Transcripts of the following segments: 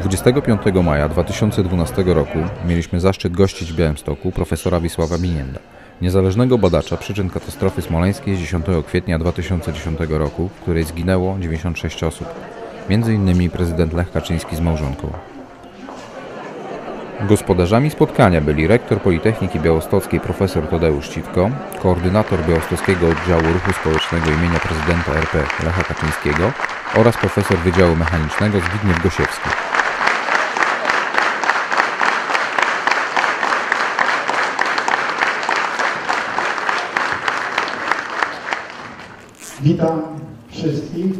25 maja 2012 roku mieliśmy zaszczyt gościć w Białymstoku profesora Wisława Binienda, niezależnego badacza przyczyn katastrofy smoleńskiej z 10 kwietnia 2010 roku, w której zginęło 96 osób, m.in. prezydent Lech Kaczyński z małżonką. Gospodarzami spotkania byli rektor Politechniki Białostockiej profesor Tadeusz Citko, koordynator Białostockiego Oddziału Ruchu Społecznego imienia prezydenta RP Lecha Kaczyńskiego oraz profesor Wydziału Mechanicznego Zbigniew Gosiewski. Witam wszystkich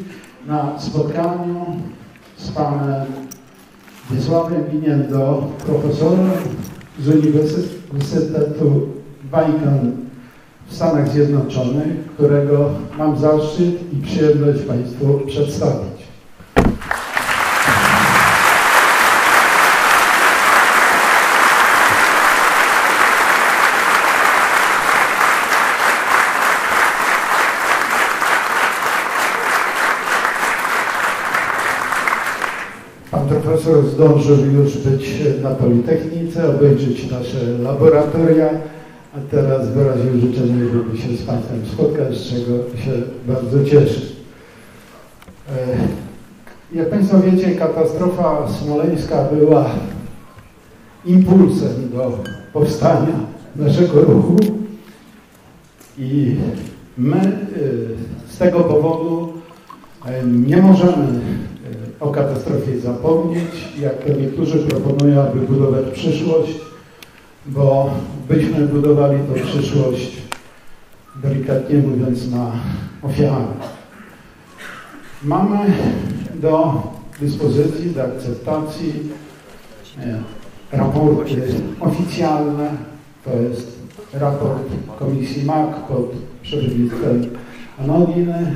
na spotkaniu z panem Wisławem Biniendą, profesorem z Uniwersytetu Akron w Stanach Zjednoczonych, którego mam zaszczyt i przyjemność Państwu przedstawić. Profesor zdążył już być na Politechnice, obejrzeć nasze laboratoria, a teraz wyraził życzenie, żeby się z Państwem spotkać, z czego się bardzo cieszę. Jak Państwo wiecie, katastrofa smoleńska była impulsem do powstania naszego ruchu i my z tego powodu nie możemy o katastrofie zapomnieć, jak to niektórzy proponują, aby budować przyszłość, bo byśmy budowali tą przyszłość, delikatnie mówiąc, na ofiarach. Mamy do dyspozycji, do akceptacji raporty oficjalne, to jest raport Komisji MAK pod przewodnictwem Anoniny,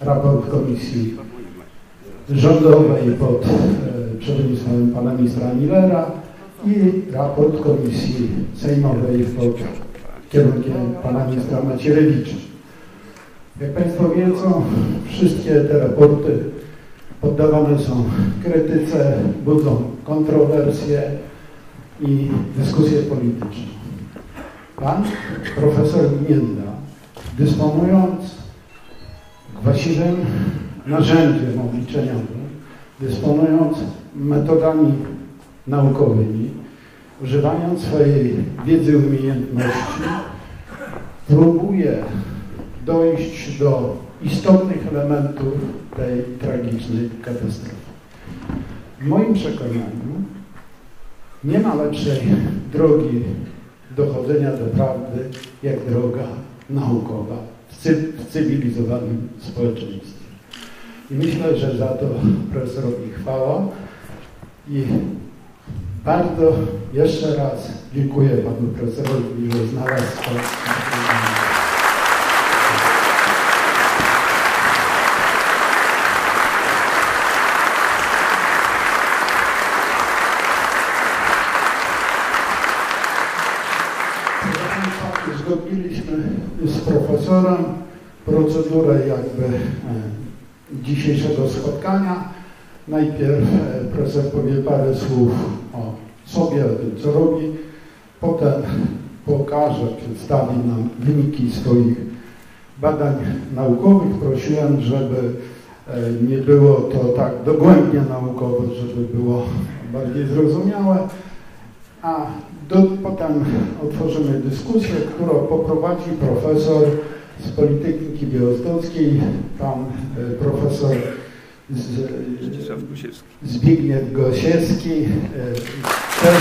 raport Komisji Rządowej pod przewodnictwem pana ministra Millera i raport Komisji Sejmowej pod kierunkiem pana ministra Macierewicza. Jak Państwo wiedzą, wszystkie te raporty poddawane są krytyce, budzą kontrowersje i dyskusje polityczne. Pan profesor Binienda, dysponując właściwym narzędziem obliczeniowym, dysponując metodami naukowymi, używając swojej wiedzy i umiejętności, próbuje dojść do istotnych elementów tej tragicznej katastrofy. W moim przekonaniu nie ma lepszej drogi dochodzenia do prawdy, jak droga naukowa w cywilizowanym społeczeństwie. I myślę, że za to profesorowi chwała i bardzo jeszcze raz dziękuję panu profesorowi, że znalazł to. Zgodniliśmy z profesorem procedurę jakby dzisiejszego spotkania. Najpierw profesor powie parę słów o sobie, o tym, co robi. Potem pokaże, przedstawi nam wyniki swoich badań naukowych. Prosiłem, żeby nie było to tak dogłębnie naukowo, żeby było bardziej zrozumiałe. A potem otworzymy dyskusję, którą poprowadzi profesor z Politechniki Białostockiej, pan profesor Zbigniew Gosiewski, też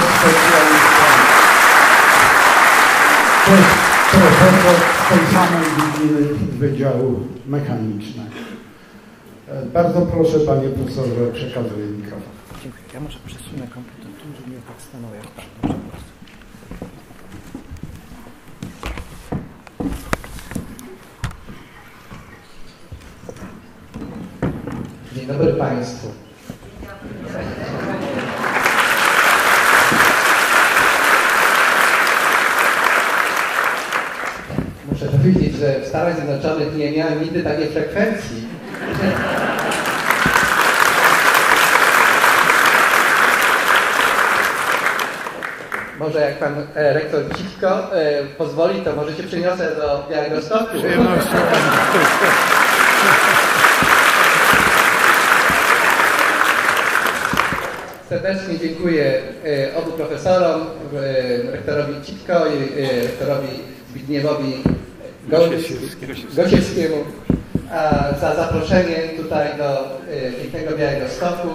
profesor z tej samej dziedziny Wydziału Mechanicznego. Bardzo proszę, panie profesorze, przekazuję mikrofon. Dziękuję. Ja może przesunę komputer, żeby nie tak stanął jak pan. Dzień dobry Państwu. Muszę powiedzieć, że w Stanach Zjednoczonych nie miałem nigdy takiej frekwencji. może jak pan rektor Citko pozwoli, to może się przeniosę do Białegostoku. Serdecznie dziękuję obu profesorom, rektorowi Citko i rektorowi Zbigniewowi Gosiewskiemu za zaproszenie tutaj do pięknego Białegostoku.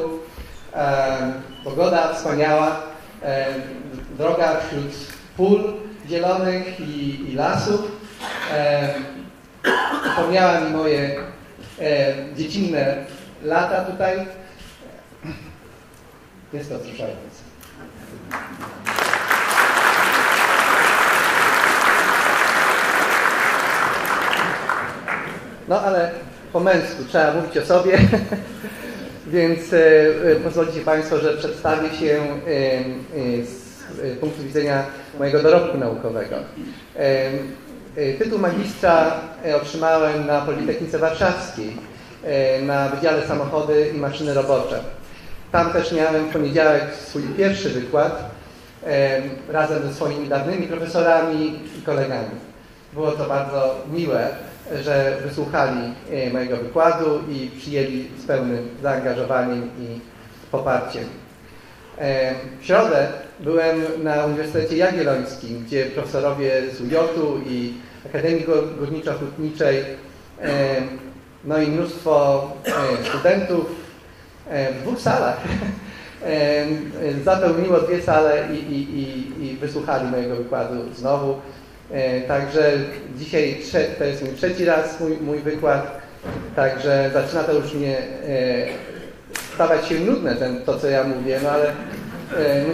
Pogoda wspaniała, droga wśród pól zielonych i lasów. Wspomniała mi moje dziecinne lata tutaj. Jest to wzruszające. No ale po męsku trzeba mówić o sobie, więc pozwolicie Państwo, że przedstawię się z punktu widzenia mojego dorobku naukowego. Tytuł magistra otrzymałem na Politechnice Warszawskiej na Wydziale Samochody i Maszyny Robocze. Tam też miałem w poniedziałek swój pierwszy wykład razem ze swoimi dawnymi profesorami i kolegami. Było to bardzo miłe, że wysłuchali mojego wykładu i przyjęli z pełnym zaangażowaniem i poparciem. W środę byłem na Uniwersytecie Jagiellońskim, gdzie profesorowie z UJ-u i Akademii Górniczo-Hutniczej, no i mnóstwo studentów, w dwóch salach zapełniło dwie sale i wysłuchali mojego wykładu znowu. Także dzisiaj to jest mój trzeci raz mój wykład, także zaczyna to już mnie stawać się nudne to, co ja mówię, no ale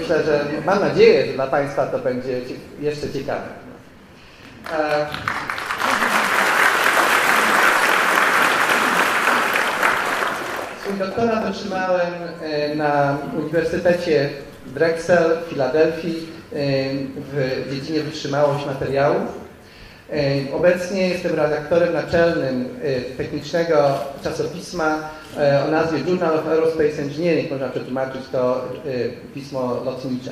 myślę, że mam nadzieję, że dla Państwa to będzie jeszcze ciekawe. Doktorat otrzymałem na Uniwersytecie Drexel w Filadelfii w dziedzinie wytrzymałość materiałów. Obecnie jestem redaktorem naczelnym technicznego czasopisma o nazwie Journal of Aerospace Engineering, można przetłumaczyć to pismo lotnicze.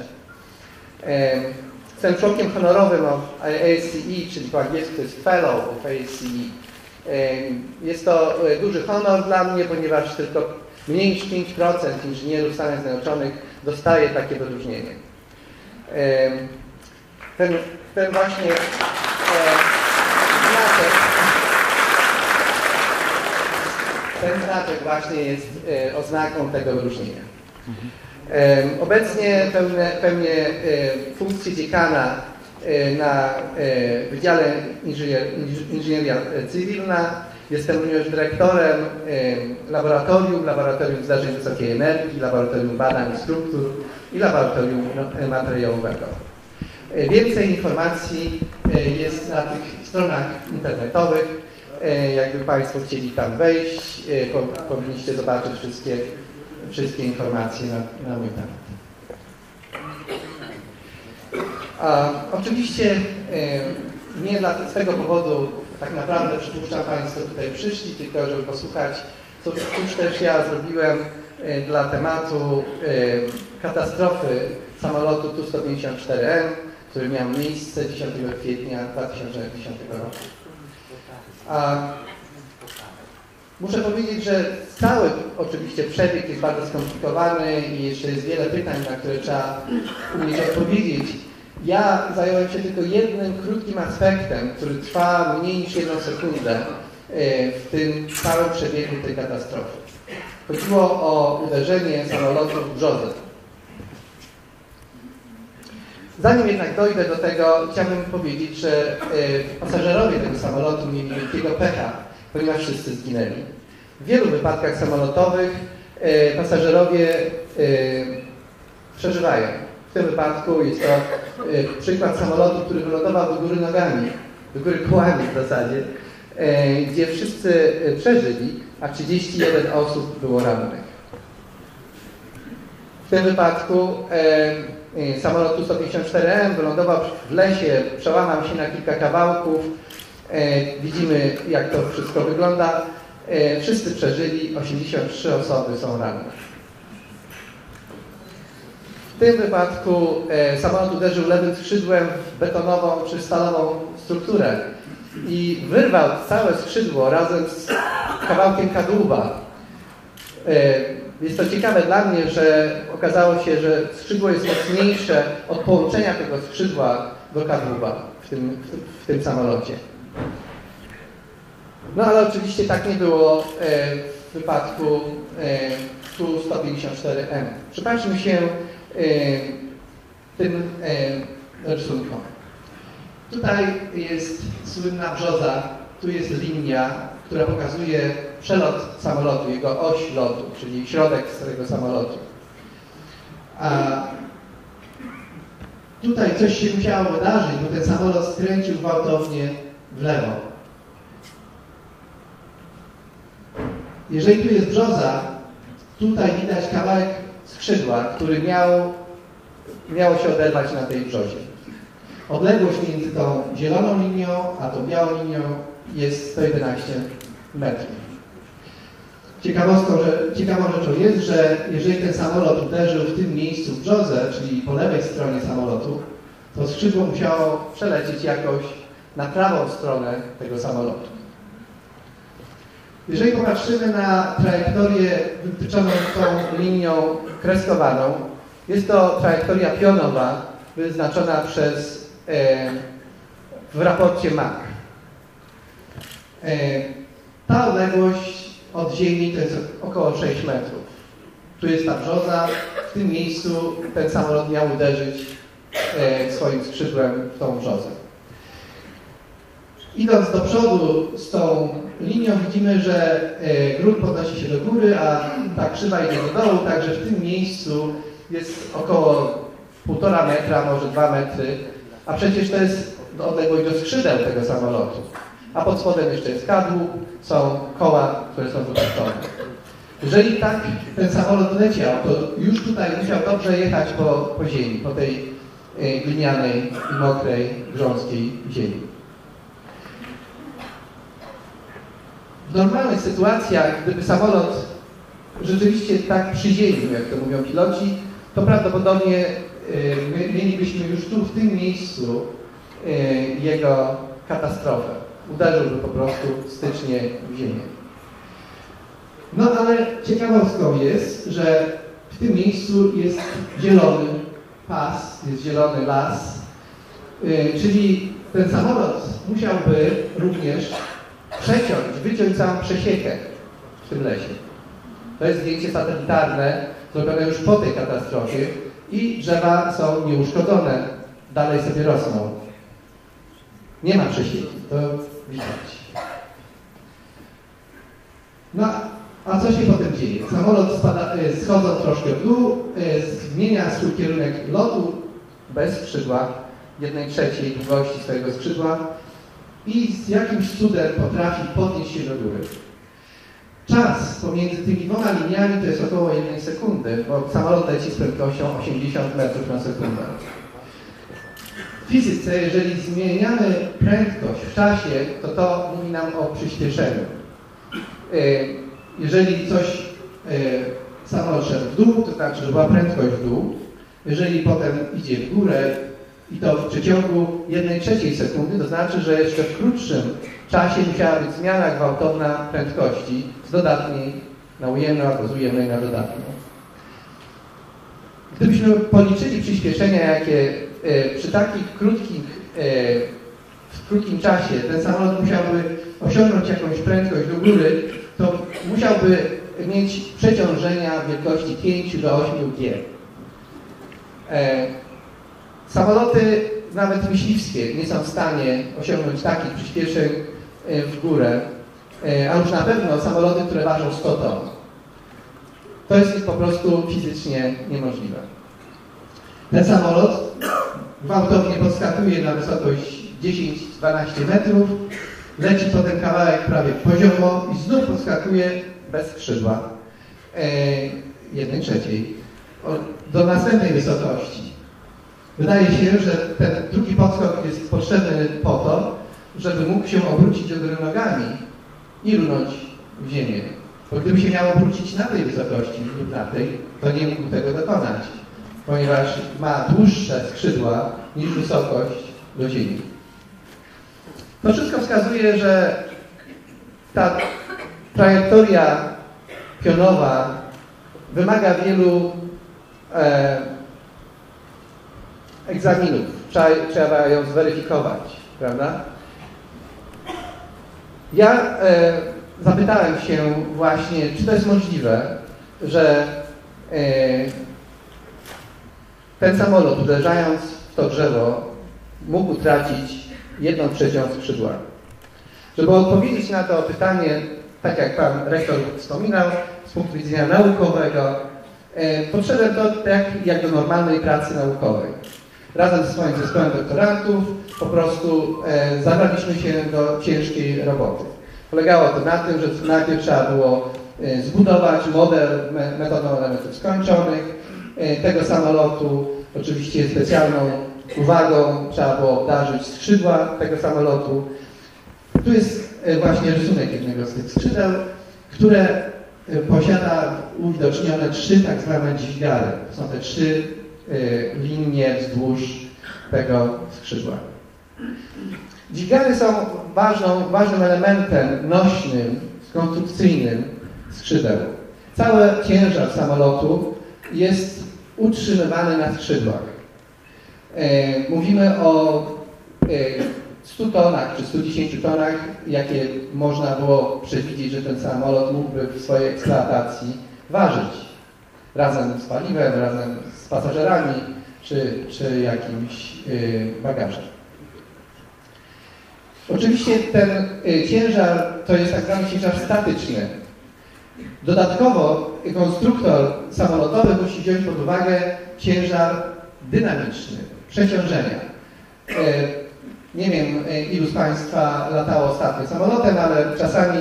Jestem członkiem honorowym of ASCE, czyli po angielsku to jest Fellow of ASCE. Jest to duży honor dla mnie, ponieważ tylko mniej niż 5% inżynierów Stanów Zjednoczonych dostaje takie wyróżnienie. Ten właśnie znaczek właśnie jest oznaką tego wyróżnienia. Obecnie pełnię funkcję dziekana na Wydziale Inżynieria Cywilna. Jestem również dyrektorem Laboratorium Zdarzeń Wysokiej Energii, Laboratorium Badań i Struktur i Laboratorium Materiałowego. Więcej informacji jest na tych stronach internetowych. Jakby Państwo chcieli tam wejść, powinniście zobaczyć wszystkie informacje na mój temat. Oczywiście nie z tego powodu tak naprawdę przypuszczam Państwo tutaj przyszli, tylko żeby posłuchać, cóż też ja zrobiłem dla tematu katastrofy samolotu Tu-154M, który miał miejsce 10 kwietnia 2010 roku. Muszę powiedzieć, że cały oczywiście przebieg jest bardzo skomplikowany i jeszcze jest wiele pytań, na które trzeba umieć odpowiedzieć. Ja zająłem się tylko jednym krótkim aspektem, który trwa mniej niż 1 sekundę w tym całym przebiegu tej katastrofy. Chodziło o uderzenie samolotu w brzozę. Zanim jednak dojdę do tego, chciałbym powiedzieć, że pasażerowie tego samolotu mieli wielkiego pecha, ponieważ wszyscy zginęli. W wielu wypadkach samolotowych pasażerowie przeżywają. W tym wypadku jest to przykład samolotu, który wylądował do góry nogami, do góry kołami w zasadzie, gdzie wszyscy przeżyli, a 31 osób było rannych. W tym wypadku samolot Tu-154M wylądował w lesie, przełamał się na kilka kawałków. Widzimy, jak to wszystko wygląda. Wszyscy przeżyli, 83 osoby są ranne. W tym wypadku samolot uderzył lewym skrzydłem w betonową czy stalową strukturę i wyrwał całe skrzydło razem z kawałkiem kadłuba. Jest to ciekawe dla mnie, że okazało się, że skrzydło jest mocniejsze od połączenia tego skrzydła do kadłuba w tym samolocie. No ale oczywiście tak nie było w wypadku Tu-154M. Przypatrzmy się tym rysunkom. Tutaj jest słynna brzoza, tu jest linia, która pokazuje przelot samolotu, jego oś lotu, czyli środek całego samolotu. A tutaj coś się musiało wydarzyć, bo ten samolot skręcił gwałtownie w lewo. Jeżeli tu jest brzoza, tutaj widać kawałek skrzydła, który miało się oderwać na tej brzozie. Odległość między tą zieloną linią a tą białą linią jest 111 metrów. Ciekawą rzeczą jest, że jeżeli ten samolot uderzył w tym miejscu w brzozę, czyli po lewej stronie samolotu, to skrzydło musiało przelecieć jakoś na prawą stronę tego samolotu. Jeżeli popatrzymy na trajektorię wytyczoną tą linią kreskowaną, jest to trajektoria pionowa wyznaczona przez w raporcie MAK. Ta odległość od ziemi to jest około 6 metrów. Tu jest ta brzoza, w tym miejscu ten samolot miał uderzyć swoim skrzydłem w tą brzozę. Idąc do przodu z tą linią widzimy, że grunt podnosi się do góry, a ta krzywa idzie do dołu, także w tym miejscu jest około 1,5 metra, może 2 metry, a przecież to jest odległość do skrzydeł tego samolotu. A pod spodem jeszcze jest kadłub, są koła, które są wypuszczone. Jeżeli tak ten samolot leciał, to już tutaj musiał dobrze jechać po ziemi, po tej glinianej, mokrej, grząskiej ziemi. W normalnych sytuacjach, gdyby samolot rzeczywiście tak przyziemił, jak to mówią piloci, to prawdopodobnie mielibyśmy już tu, w tym miejscu, jego katastrofę. Uderzyłby po prostu stycznie w ziemię. No ale ciekawostką jest, że w tym miejscu jest zielony pas, jest zielony las, czyli ten samolot musiałby również wyciąć całą przesiekę w tym lesie. To jest zdjęcie satelitarne zrobione już po tej katastrofie i drzewa są nieuszkodzone, dalej sobie rosną. Nie ma przesieki, to widać. No, a co się potem dzieje? Samolot spada, schodząc troszkę w dół, zmienia swój kierunek lotu bez skrzydła, 1/3 długości swojego skrzydła i z jakimś cudem potrafi podnieść się do góry. Czas pomiędzy tymi dwoma liniami to jest około 1 sekundy, bo samolot leci z prędkością 80 metrów na sekundę. W fizyce, jeżeli zmieniamy prędkość w czasie, to mówi nam o przyspieszeniu. Jeżeli samolot szedł w dół, to znaczy, że była prędkość w dół. Jeżeli potem idzie w górę i to w przeciągu 1/3 sekundy, to znaczy, że jeszcze w krótszym czasie musiała być zmiana gwałtowna prędkości z dodatniej na ujemną, albo z ujemnej na dodatną. Gdybyśmy policzyli przyspieszenia, jakie przy takich w krótkim czasie ten samolot musiałby osiągnąć jakąś prędkość do góry, to musiałby mieć przeciążenia w wielkości 5 do 8G. Samoloty, nawet myśliwskie, nie są w stanie osiągnąć takich przyspieszeń w górę, a już na pewno samoloty, które ważą 100 ton. To jest po prostu fizycznie niemożliwe. Ten samolot gwałtownie podskakuje na wysokość 10-12 metrów, leci potem kawałek prawie poziomo i znów podskakuje bez skrzydła 1/3 do następnej wysokości. Wydaje się, że ten drugi podskok jest potrzebny po to, żeby mógł się obrócić do góry nogami i runąć w ziemię. Bo gdyby się miał obrócić na tej wysokości lub na tej, to nie mógł tego dokonać. ponieważ ma dłuższe skrzydła niż wysokość do ziemi. To wszystko wskazuje, że ta trajektoria pionowa wymaga wielu egzaminów. Trzeba ją zweryfikować, prawda? Ja zapytałem się właśnie, czy to jest możliwe, że ten samolot, uderzając w to drzewo, mógł utracić 1/3 skrzydła. Żeby odpowiedzieć na to pytanie, tak jak pan rektor wspominał, z punktu widzenia naukowego, potrzebne to tak jak do normalnej pracy naukowej. Razem ze swoim zespołem doktorantów po prostu zabraliśmy się do ciężkiej roboty. Polegało to na tym, że najpierw trzeba było zbudować model metodą elementów skończonych tego samolotu. Oczywiście specjalną uwagą trzeba było obdarzyć skrzydła tego samolotu. Tu jest właśnie rysunek jednego z tych skrzydeł, które posiada uwidocznione 3 tak zwane dźwigary. Są te 3 linie wzdłuż tego skrzydła. Dźwigary są ważnym elementem nośnym, konstrukcyjnym skrzydeł. Cały ciężar samolotu jest utrzymywany na skrzydłach. Mówimy o 100 tonach czy 110 tonach, jakie można było przewidzieć, że ten samolot mógłby w swojej eksploatacji ważyć. Razem z paliwem, razem z pasażerami czy jakimś bagażem. Oczywiście ten ciężar to jest tak zwany ciężar statyczny. Dodatkowo konstruktor samolotowy musi wziąć pod uwagę ciężar dynamiczny, przeciążenia. Nie wiem, ilu z Państwa latało ostatnio samolotem, ale czasami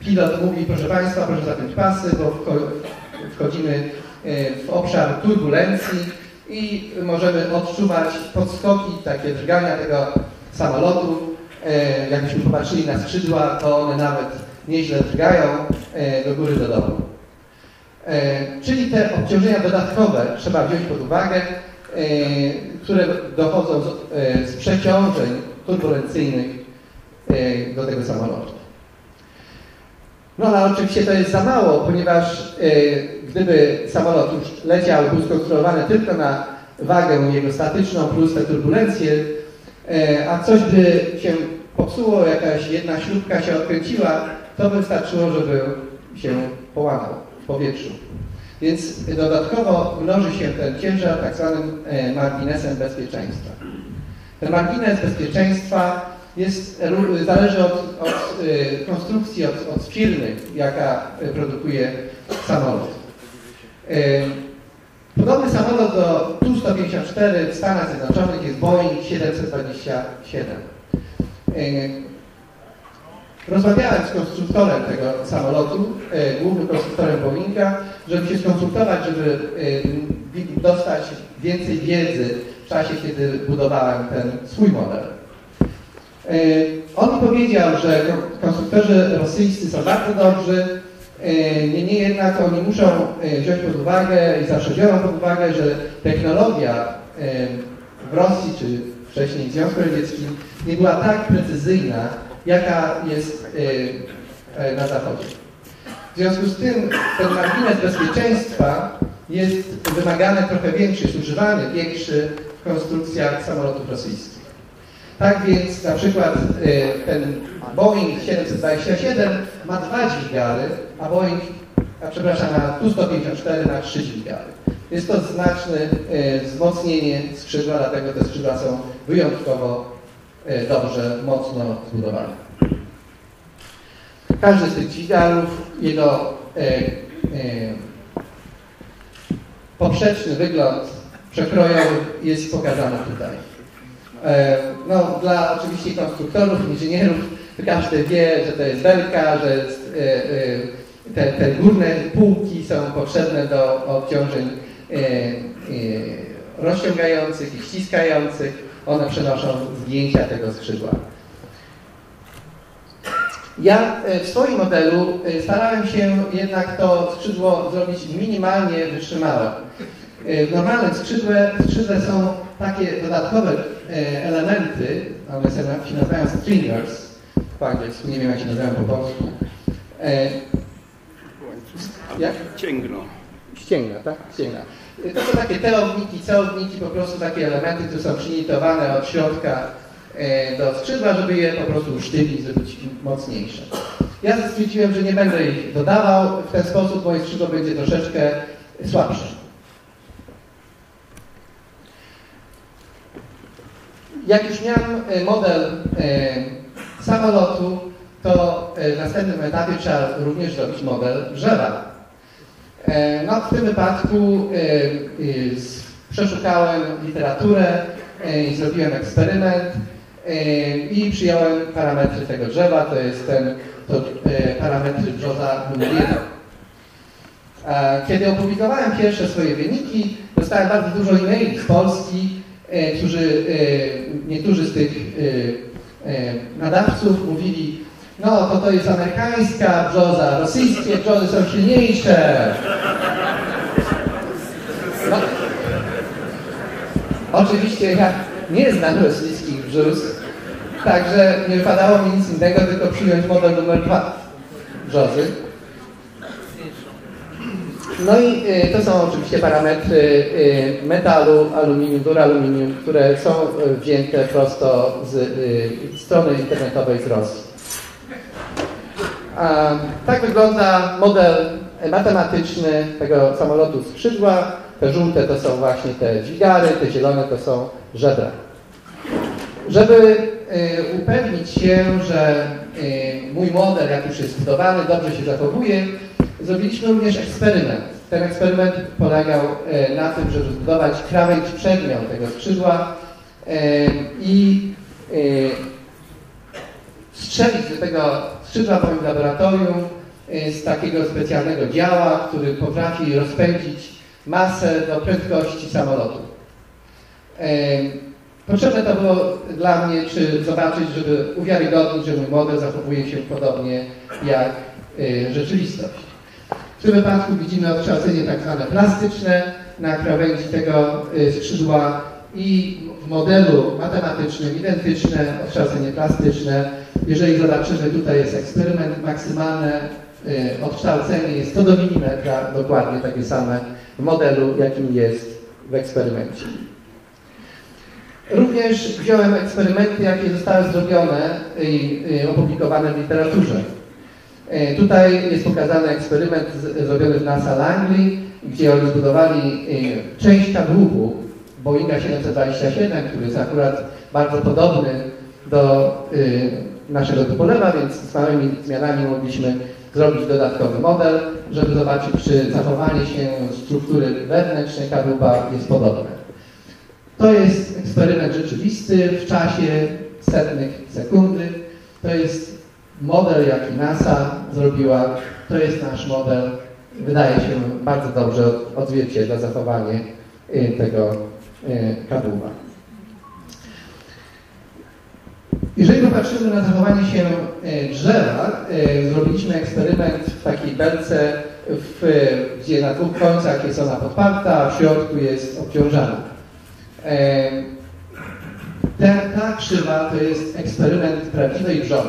pilot mówi, proszę Państwa, proszę zapiąć pasy, bo wchodzimy w obszar turbulencji i możemy odczuwać podskoki, takie drgania tego samolotu. Jakbyśmy popatrzyli na skrzydła, to one nawet nieźle drgają do góry, do dołu. Czyli te obciążenia dodatkowe trzeba wziąć pod uwagę, które dochodzą z przeciążeń turbulencyjnych do tego samolotu. No ale oczywiście to jest za mało, ponieważ gdyby samolot już leciał, był skonstruowany tylko na wagę jego statyczną plus te turbulencje, a coś by się popsuło, jakaś jedna śrubka się odkręciła, to by wystarczyło, żeby się połamał w powietrzu. Więc dodatkowo mnoży się ten ciężar tak zwanym marginesem bezpieczeństwa. Ten margines bezpieczeństwa zależy od konstrukcji, od firmy, jaka produkuje samolot. Podobny samolot do Tu-154 w Stanach Zjednoczonych jest Boeing 727. Rozmawiałem z konstruktorem tego samolotu, głównym konstruktorem Boeinga, żeby się skonsultować, żeby dostać więcej wiedzy w czasie, kiedy budowałem ten swój model. On powiedział, że konstruktorzy rosyjscy są bardzo dobrzy, niemniej jednak oni muszą wziąć pod uwagę i zawsze biorą pod uwagę, że technologia w Rosji czy wcześniej w Związku Radzieckim nie była tak precyzyjna, jaka jest na Zachodzie. W związku z tym ten margines bezpieczeństwa jest wymagany trochę większy, jest używany większy w konstrukcjach samolotów rosyjskich. Tak więc na przykład ten Boeing 727 ma 2 dźwigary, a Boeing, przepraszam, Tu-154 ma 3 dźwigary. Jest to znaczne wzmocnienie skrzydła, dlatego te skrzydła są wyjątkowo dobrze, mocno zbudowane. Każdy z tych dźwigarów, jego poprzeczny wygląd przekrojowy jest pokazany tutaj. No, dla oczywiście konstruktorów, inżynierów, każdy wie, że to jest belka, że jest, te górne półki są potrzebne do obciążeń rozciągających i ściskających. One przenoszą zdjęcia tego skrzydła. Ja w swoim modelu starałem się jednak to skrzydło zrobić minimalnie wytrzymałe. W normalnym skrzydle są takie dodatkowe elementy, one się nazywają stringers, po angielsku, nie wiem jak się nazywają po polsku. Jak? Ścięgno. Ścięgna, tak? Ścięgna. To są takie teowniki, całowniki, po prostu takie elementy, które są przynitowane od środka do skrzydła, żeby je po prostu usztywnić, zrobić mocniejsze. Ja stwierdziłem, że nie będę ich dodawał, w ten sposób moje skrzydło będzie troszeczkę słabsze. Jak już miałem model samolotu, to w następnym etapie trzeba również zrobić model drzewa. No, w tym wypadku przeszukałem literaturę i zrobiłem eksperyment i przyjąłem parametry tego drzewa, to jest parametry brzoza numer 1. Kiedy opublikowałem pierwsze swoje wyniki, dostałem bardzo dużo e-maili z Polski, niektórzy z tych nadawców mówili: no to jest amerykańska brzoza, rosyjskie brzozy są silniejsze. No, oczywiście ja nie znam rosyjskich brzus, także nie wypadało mi nic innego, tylko przyjąć model numer 2 brzozy. No i to są oczywiście parametry metalu, aluminium, duraluminium, które są wzięte prosto z strony internetowej z Rosji. Tak wygląda model matematyczny tego samolotu skrzydła. Te żółte to są właśnie te dźwigary, te zielone to są żebra. Żeby upewnić się, że mój model, jak już jest budowany, dobrze się zachowuje, zrobiliśmy również eksperyment. Ten eksperyment polegał na tym, żeby zbudować krawędź przednią tego skrzydła i strzelić do tego skrzydła w moim laboratorium z takiego specjalnego działa, który potrafi rozpędzić masę do prędkości samolotu. Potrzebne to było dla mnie, czy zobaczyć, żeby uwiarygodnić, że mój model zachowuje się podobnie jak rzeczywistość. W tym wypadku widzimy odkształcenie tak zwane plastyczne na krawędzi tego skrzydła i w modelu matematycznym identyczne odkształcenie plastyczne. Jeżeli zobaczymy, tutaj jest eksperyment, maksymalne odkształcenie jest co do milimetra, dokładnie takie same w modelu, jakim jest w eksperymencie. Również wziąłem eksperymenty, jakie zostały zrobione i opublikowane w literaturze. Tutaj jest pokazany eksperyment zrobiony w NASA Langley, gdzie oni zbudowali część kadłubu Boeinga 727, który jest akurat bardzo podobny do naszego tupolewa, więc z małymi zmianami mogliśmy zrobić dodatkowy model, żeby zobaczyć, czy zachowanie się struktury wewnętrznej kadłuba jest podobne. To jest eksperyment rzeczywisty w czasie setnych sekundy. To jest model, jaki NASA zrobiła. To jest nasz model. Wydaje się bardzo dobrze odzwierciedla zachowanie tego kadłuba. Jeżeli popatrzymy na zachowanie się drzewa, zrobiliśmy eksperyment w takiej belce, gdzie na dwóch końcach jest ona podparta, a w środku jest obciążana. Ta krzywa to jest eksperyment prawdziwej brzozy.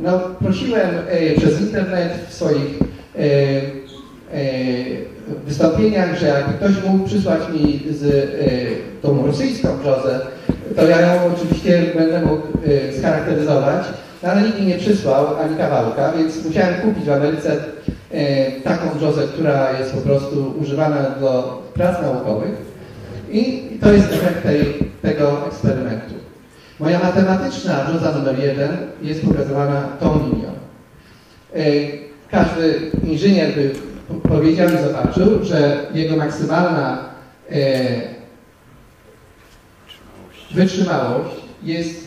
No, prosiłem przez internet w swoich wystąpieniach, że jakby ktoś mógł przysłać mi tą rosyjską brzozę, to ja ją oczywiście będę mógł scharakteryzować, ale nikt mi nie przysłał ani kawałka, więc musiałem kupić w Ameryce taką brzozę, która jest po prostu używana do prac naukowych i to jest efekt tego eksperymentu. Moja matematyczna brzoza numer 1 jest pokazywana tą linią. Każdy inżynier by powiedział i zobaczył, że jego maksymalna wytrzymałość jest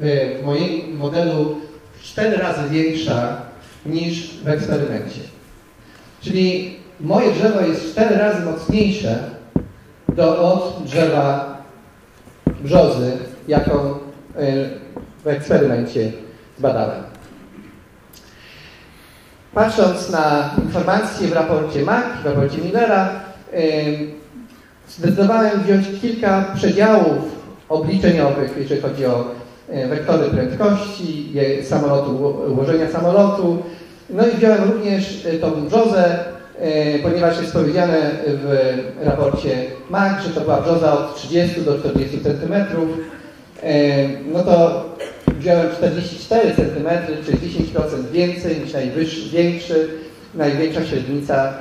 w moim modelu 4 razy większa niż w eksperymencie. Czyli moje drzewo jest 4 razy mocniejsze od drzewa brzozy, jaką w eksperymencie zbadałem. Patrząc na informacje w raporcie MAK, w raporcie Millera, Zdecydowałem wziąć kilka przedziałów obliczeniowych, jeżeli chodzi o wektory prędkości, samolotu, ułożenia samolotu. No i wziąłem również tą brzozę, ponieważ jest powiedziane w raporcie MAK, że to była brzoza od 30 do 40 cm. No to wziąłem 44 cm, czyli 10% więcej niż największa średnica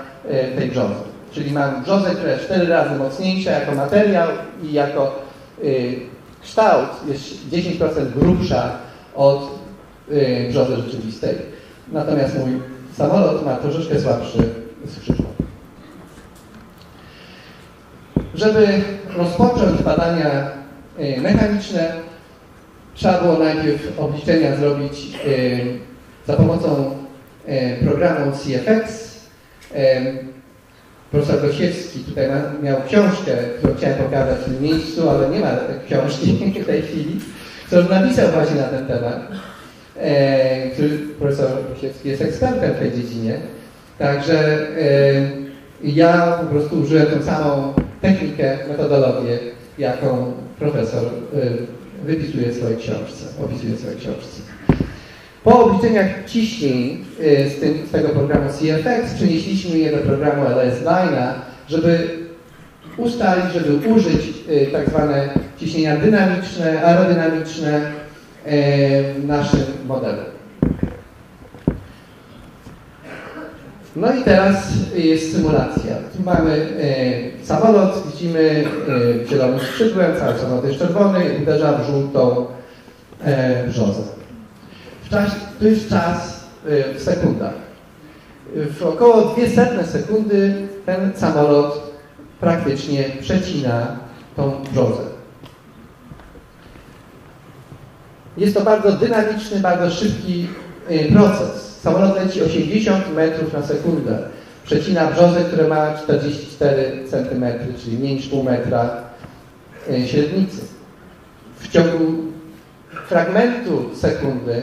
tej brzozy. Czyli mam brzozę, która jest 4 razy mocniejsza jako materiał i jako kształt jest 10% grubsza od brzozy rzeczywistej. Natomiast mój samolot ma troszeczkę słabszy skrzydło. Żeby rozpocząć badania mechaniczne, trzeba było najpierw obliczenia zrobić za pomocą programu CFX. Profesor Gosiewski tutaj miał książkę, którą chciałem pokazać w tym miejscu, ale nie ma książki w tej chwili, którą napisał właśnie na ten temat. Profesor Gosiewski jest ekspertem w tej dziedzinie. Także ja po prostu użyłem tą samą technikę, metodologię, jaką profesor wypisuje w swojej książce, opisuje w swojej książce. Po obliczeniach ciśnień z tego programu CFX przenieśliśmy je do programu LS-Dyna, żeby ustalić, żeby użyć tak zwane ciśnienia dynamiczne, aerodynamiczne w naszym modelu. No i teraz jest symulacja. Tu mamy samolot, widzimy zielonym skrzydłem, cały samolot jest czerwony, uderza w żółtą brzozę. To jest czas w sekundach. W około 0,02 sekundy ten samolot praktycznie przecina tą brzozę. Jest to bardzo dynamiczny, bardzo szybki proces. Samolot leci 80 metrów na sekundę. Przecina brzozę, która ma 44 cm, czyli mniej niż pół metra średnicy. W ciągu fragmentu sekundy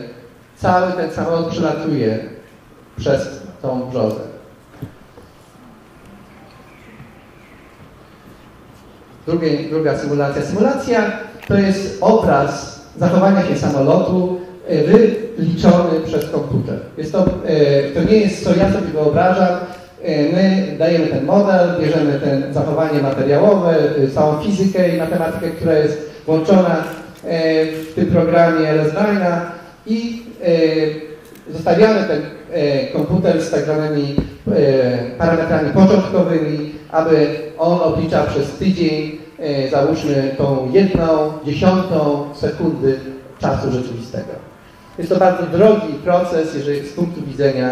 cały ten samolot przelatuje przez tą brzozę. Druga symulacja. Symulacja to jest obraz zachowania się samolotu wyliczony przez komputer. Jest to nie jest co ja sobie wyobrażam. My dajemy ten model, bierzemy ten zachowanie materiałowe, całą fizykę i matematykę, która jest włączona w tym programie LS-Dyna i zostawiamy ten komputer z tak zwanymi parametrami początkowymi, aby on obliczał przez tydzień, załóżmy tą 1/10 sekundy czasu rzeczywistego. Jest to bardzo drogi proces, jeżeli z punktu widzenia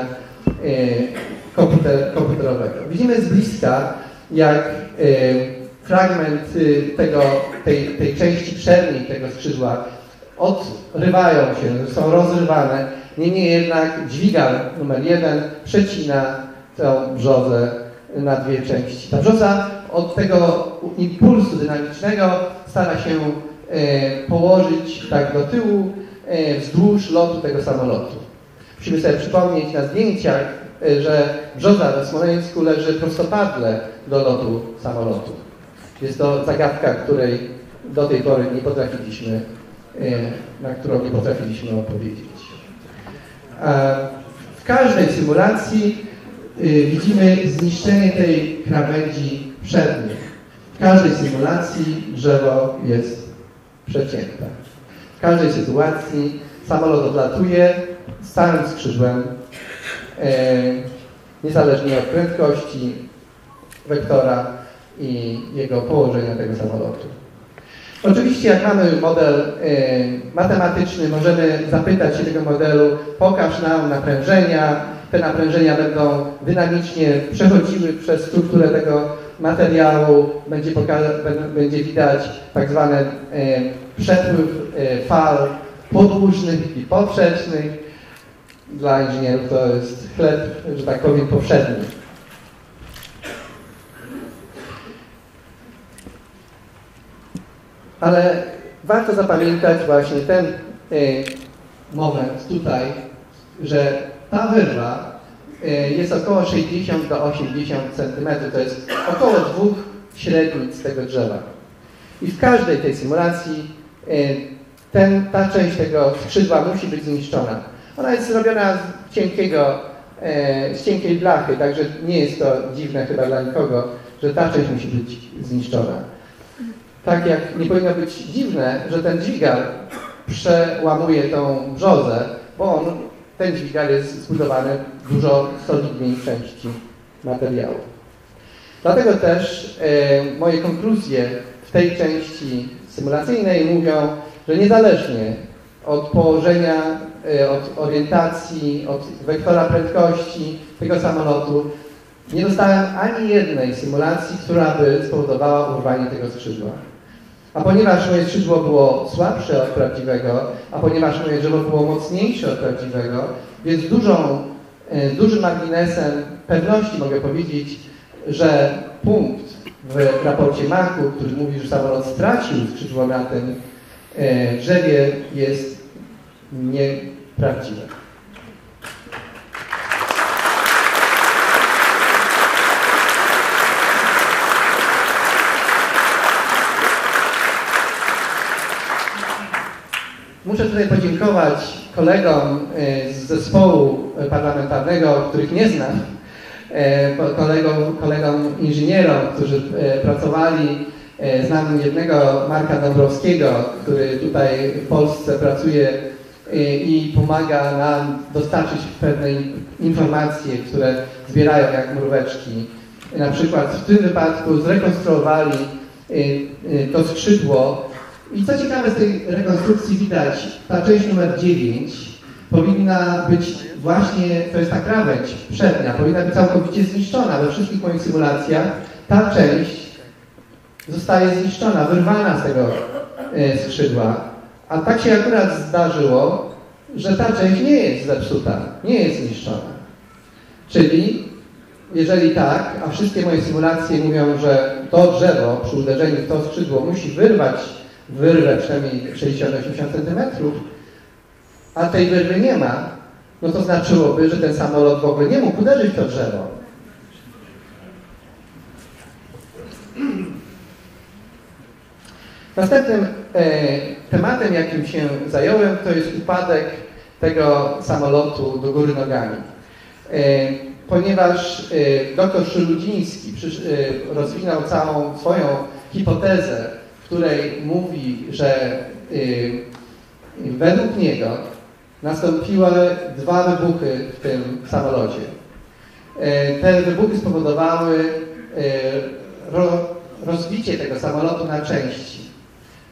komputerowego. Widzimy z bliska, jak fragment tej części przedniej tego skrzydła odrywają się, są rozrywane. Niemniej jednak dźwigal numer 1 przecina tę brzozę na dwie części. Ta brzoza od tego impulsu dynamicznego stara się położyć tak do tyłu, wzdłuż lotu tego samolotu. Musimy sobie przypomnieć na zdjęciach, że brzoza we Smoleńsku leży prostopadle do lotu samolotu. Jest to zagadka, której do tej pory nie potrafiliśmy, na którą nie potrafiliśmy odpowiedzieć. W każdej symulacji widzimy zniszczenie tej krawędzi przedniej. W każdej symulacji drzewo jest przecięte. W każdej sytuacji samolot odlatuje z całym skrzydłem, niezależnie od prędkości, wektora i jego położenia tego samolotu. Oczywiście jak mamy model matematyczny, możemy zapytać się tego modelu, pokaż nam naprężenia. Te naprężenia będą dynamicznie przechodziły przez strukturę tego materiału, będzie widać tak zwany przepływ fal podłużnych i poprzecznych. Dla inżynierów to jest chleb, że tak powiem, powszedni. Ale warto zapamiętać właśnie ten moment tutaj, że ta wyrwa jest około 60 do 80 cm, to jest około dwóch średnic tego drzewa. I w każdej tej symulacji ta część tego skrzydła musi być zniszczona. Ona jest zrobiona z cienkiej blachy, także nie jest to dziwne chyba dla nikogo, że ta część musi być zniszczona. Tak jak nie powinno być dziwne, że ten dźwigal przełamuje tą brzozę, bo ten dźwigal jest zbudowany w dużo solidniej części materiału. Dlatego też moje konkluzje w tej części symulacyjnej mówią, że niezależnie od położenia, od orientacji, od wektora prędkości tego samolotu, nie dostałem ani jednej symulacji, która by spowodowała urwanie tego skrzydła. A ponieważ moje skrzydło było słabsze od prawdziwego, a ponieważ moje drzewo było mocniejsze od prawdziwego, więc dużym marginesem pewności mogę powiedzieć, że punkt w raporcie MAK-u, który mówi, że samolot stracił skrzydło na tym drzewie, jest nieprawdziwe. Muszę tutaj podziękować kolegom z zespołu parlamentarnego, których nie znam, kolegom inżynierom, którzy pracowali. Znam jednego Marka Dąbrowskiego, który tutaj w Polsce pracuje i pomaga nam dostarczyć pewne informacje, które zbierają jak mróweczki. Na przykład w tym wypadku zrekonstruowali to skrzydło. I co ciekawe, z tej rekonstrukcji widać, ta część numer 9 powinna być właśnie, to jest ta krawędź przednia, powinna być całkowicie zniszczona. We wszystkich moich symulacjach ta część zostaje zniszczona, wyrwana z tego skrzydła. A tak się akurat zdarzyło, że ta część nie jest zepsuta, nie jest zniszczona. Czyli jeżeli tak, a wszystkie moje symulacje mówią, że to drzewo przy uderzeniu w to skrzydło musi wyrwać przynajmniej 60-80 cm, a tej wyrwy nie ma, no to znaczyłoby, że ten samolot w ogóle nie mógł uderzyć w to drzewo. Następnym tematem, jakim się zająłem, to jest upadek tego samolotu do góry nogami. Ponieważ dr Żyludziński rozwinął całą swoją hipotezę, w której mówi, że według niego nastąpiły dwa wybuchy w tym samolocie. Te wybuchy spowodowały rozbicie tego samolotu na części.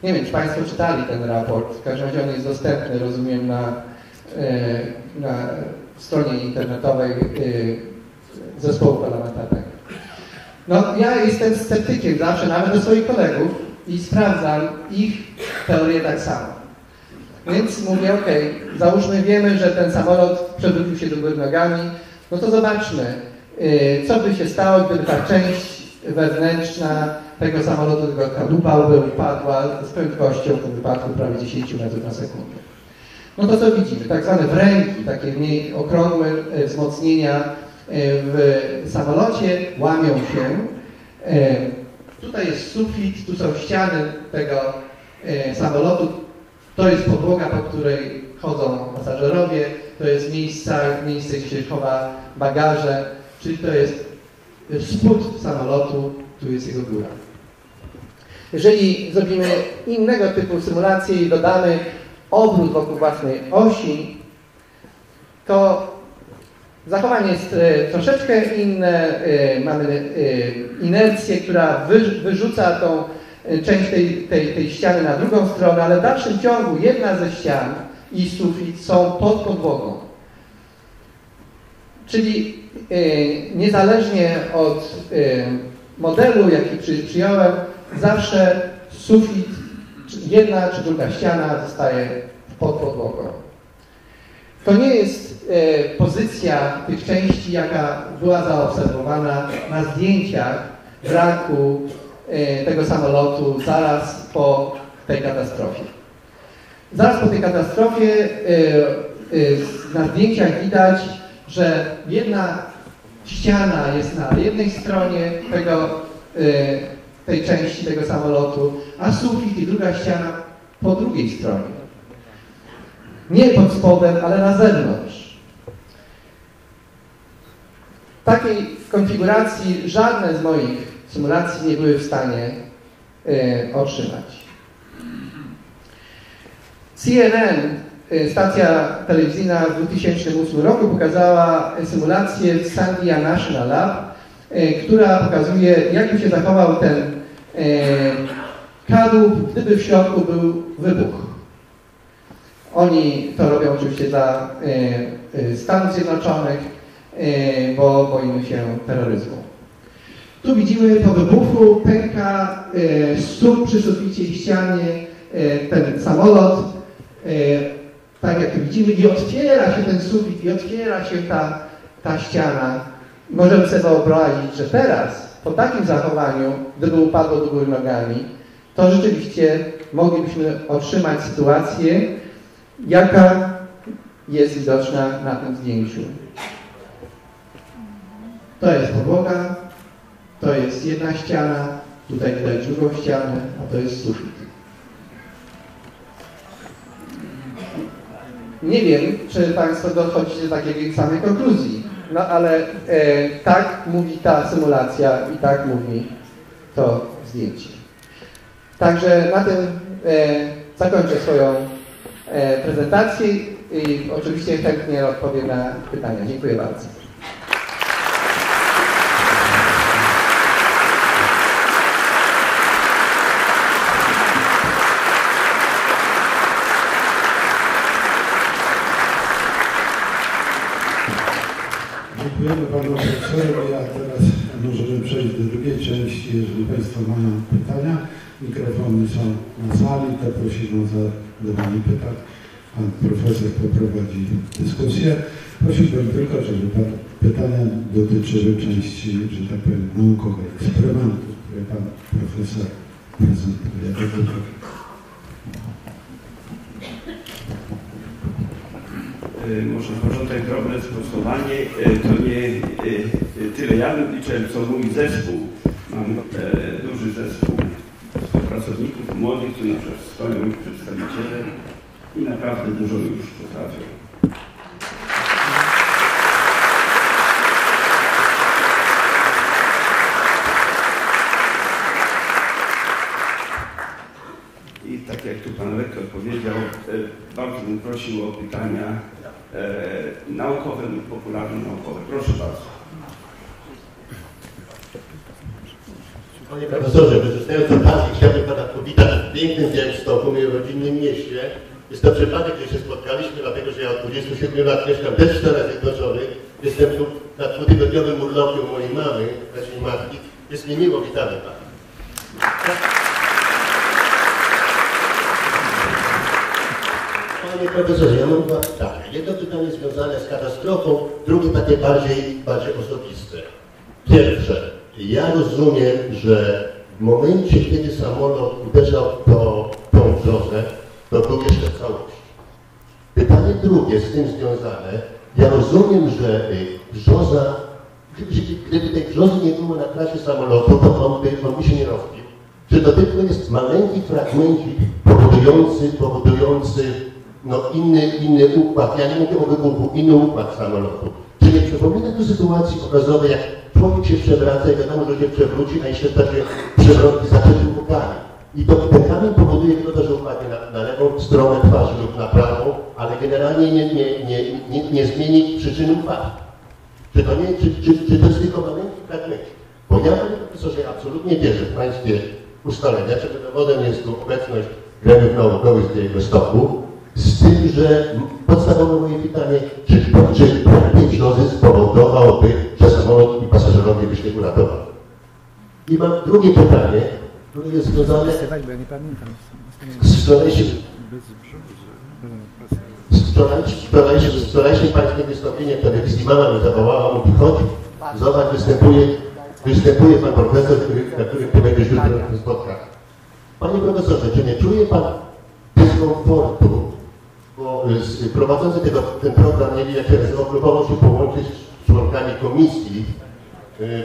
Nie wiem, czy Państwo czytali ten raport, w każdym razie on jest dostępny, rozumiem, na stronie internetowej zespołu parlamentarnego. No, ja jestem sceptykiem zawsze, nawet do swoich kolegów, i sprawdzam ich teorię tak samo. Więc mówię, ok, załóżmy, wiemy, że ten samolot przewrócił się do góry nogami, no to zobaczmy, co by się stało, gdyby ta część wewnętrzna tego samolotu, tego kadłuba, by upadła z prędkością w tym wypadku prawie 10 m/s. No to co widzimy? Tak zwane wręgi, takie mniej okrągłe wzmocnienia w samolocie łamią się. Tutaj jest sufit, tu są ściany tego samolotu, to jest podłoga, po której chodzą pasażerowie, to jest miejsce, gdzie się chowa bagaże, czyli to jest spód samolotu, tu jest jego góra. Jeżeli zrobimy innego typu symulację i dodamy obrót wokół własnej osi, to zachowanie jest troszeczkę inne, mamy inercję, która wyrzuca tą część tej ściany na drugą stronę, ale w dalszym ciągu jedna ze ścian i sufit są pod podłogą. Czyli niezależnie od modelu, jaki przyjąłem, zawsze sufit, jedna czy druga ściana zostaje pod podłogą. To nie jest pozycja tych części, jaka była zaobserwowana na zdjęciach wraku tego samolotu zaraz po tej katastrofie. Zaraz po tej katastrofie na zdjęciach widać, że jedna ściana jest na jednej stronie tej części tego samolotu, a sufit i druga ściana po drugiej stronie. Nie pod spodem, ale na zewnątrz. W takiej konfiguracji żadne z moich symulacji nie były w stanie otrzymać. CNN, stacja telewizyjna w 2008 roku pokazała symulację w Sandia National Lab, która pokazuje, jak by się zachował ten kadłub, gdyby w środku był wybuch. Oni to robią oczywiście dla Stanów Zjednoczonych, bo boimy się terroryzmu. Tu widzimy, po wybuchu pęka stóp przy suficie i ścianie, ten samolot, tak jak widzimy, i otwiera się ten sufit, i otwiera się ta ściana. Możemy sobie wyobrazić, że teraz, po takim zachowaniu, gdyby upadło do góry nogami, to rzeczywiście moglibyśmy otrzymać sytuację, jaka jest widoczna na tym zdjęciu. To jest podłoga, to jest jedna ściana, tutaj widać drugą ścianę, a to jest sufit. Nie wiem, czy Państwo dochodzicie do takiej samej konkluzji, no ale tak mówi ta symulacja i tak mówi to zdjęcie. Także na tym zakończę swoją prezentację i oczywiście chętnie odpowiem na pytania. Dziękuję bardzo. Dziękujemy Panu Profesorowi, a teraz możemy przejść do drugiej części. Jeżeli Państwo mają pytania, mikrofony są na sali, to prosimy o zadawanie pytań. Pan Profesor poprowadzi dyskusję. Prosiłbym tylko, żeby pytania dotyczyły części, że tak powiem, naukowej, eksperymentu, które Pan Profesor prezentuje. Może początek drobne sprostowanie, to nie tyle ja wyliczyłem, co mój zespół. Mam duży zespół pracowników młodych, którzy na przykład stoją już przedstawiciele i naprawdę dużo już potrafią. I tak jak tu Pan Rektor powiedział, bardzo bym prosił o pytania naukowe lub popularno-naukowe. Proszę bardzo. Panie Profesorze, korzystając z okazji, chciałbym Pana powitać w pięknym Białymstoku, moim rodzinnym mieście. Jest to przypadek, gdzie się spotkaliśmy, dlatego że ja od 27 lat mieszkam też w Stanach Zjednoczonych. Jestem tu na dwutygodniowym urlopie u mojej mamy, naszej matki. Jest mi miło, witamy Pana. Panie Profesorze, ja mam dwa pytania. Jedno pytanie związane z katastrofą, drugie takie bardziej osobiste. Pierwsze, ja rozumiem, że w momencie, kiedy samolot uderzał w tą wzorę, to był jeszcze w całości. Pytanie drugie z tym związane, ja rozumiem, że brzoza, gdyby tej brzozy nie było na trasie samolotu, to on by się nie rozbił. Czy to tylko jest maleńki fragmencik powodujący no inny układ, ja nie mówię o wybuchu, inny układ samolotu. Czy nie przypomina tu sytuacji obrazowej, jak człowiek się przewraca i wiadomo, że się przewróci, a jeszcze takie przewrotki zaczęły łupami. I to ten kamień powoduje tylko to, że upadnie na lewą stronę twarzy lub na prawą, ale generalnie nie zmieni przyczyny upadku. Czy to jest tylko maleńki fragment? Bo ja, Panie Profesorze, absolutnie wierzę w Pańskie ustalenia, czego dowodem jest tu obecność gremiów naukowych z Białegostoku, z tym, że podstawowe moje pytanie, czy brak brzozy spowodowałby, że samolot i pasażerowie by się uratował? I mam drugie pytanie, które jest związane z wczorajszym Pańskim wystąpieniem w telewizji. Mama mnie zawołała, mówi, chodź, zobacz, występuje Pan Profesor, na którym Ty będziesz jutro spotkać. Panie Profesorze, czy nie czuje Pan dyskomfortu? Bo prowadzący ten program mieli jako ogrupowo się połączyć z członkami komisji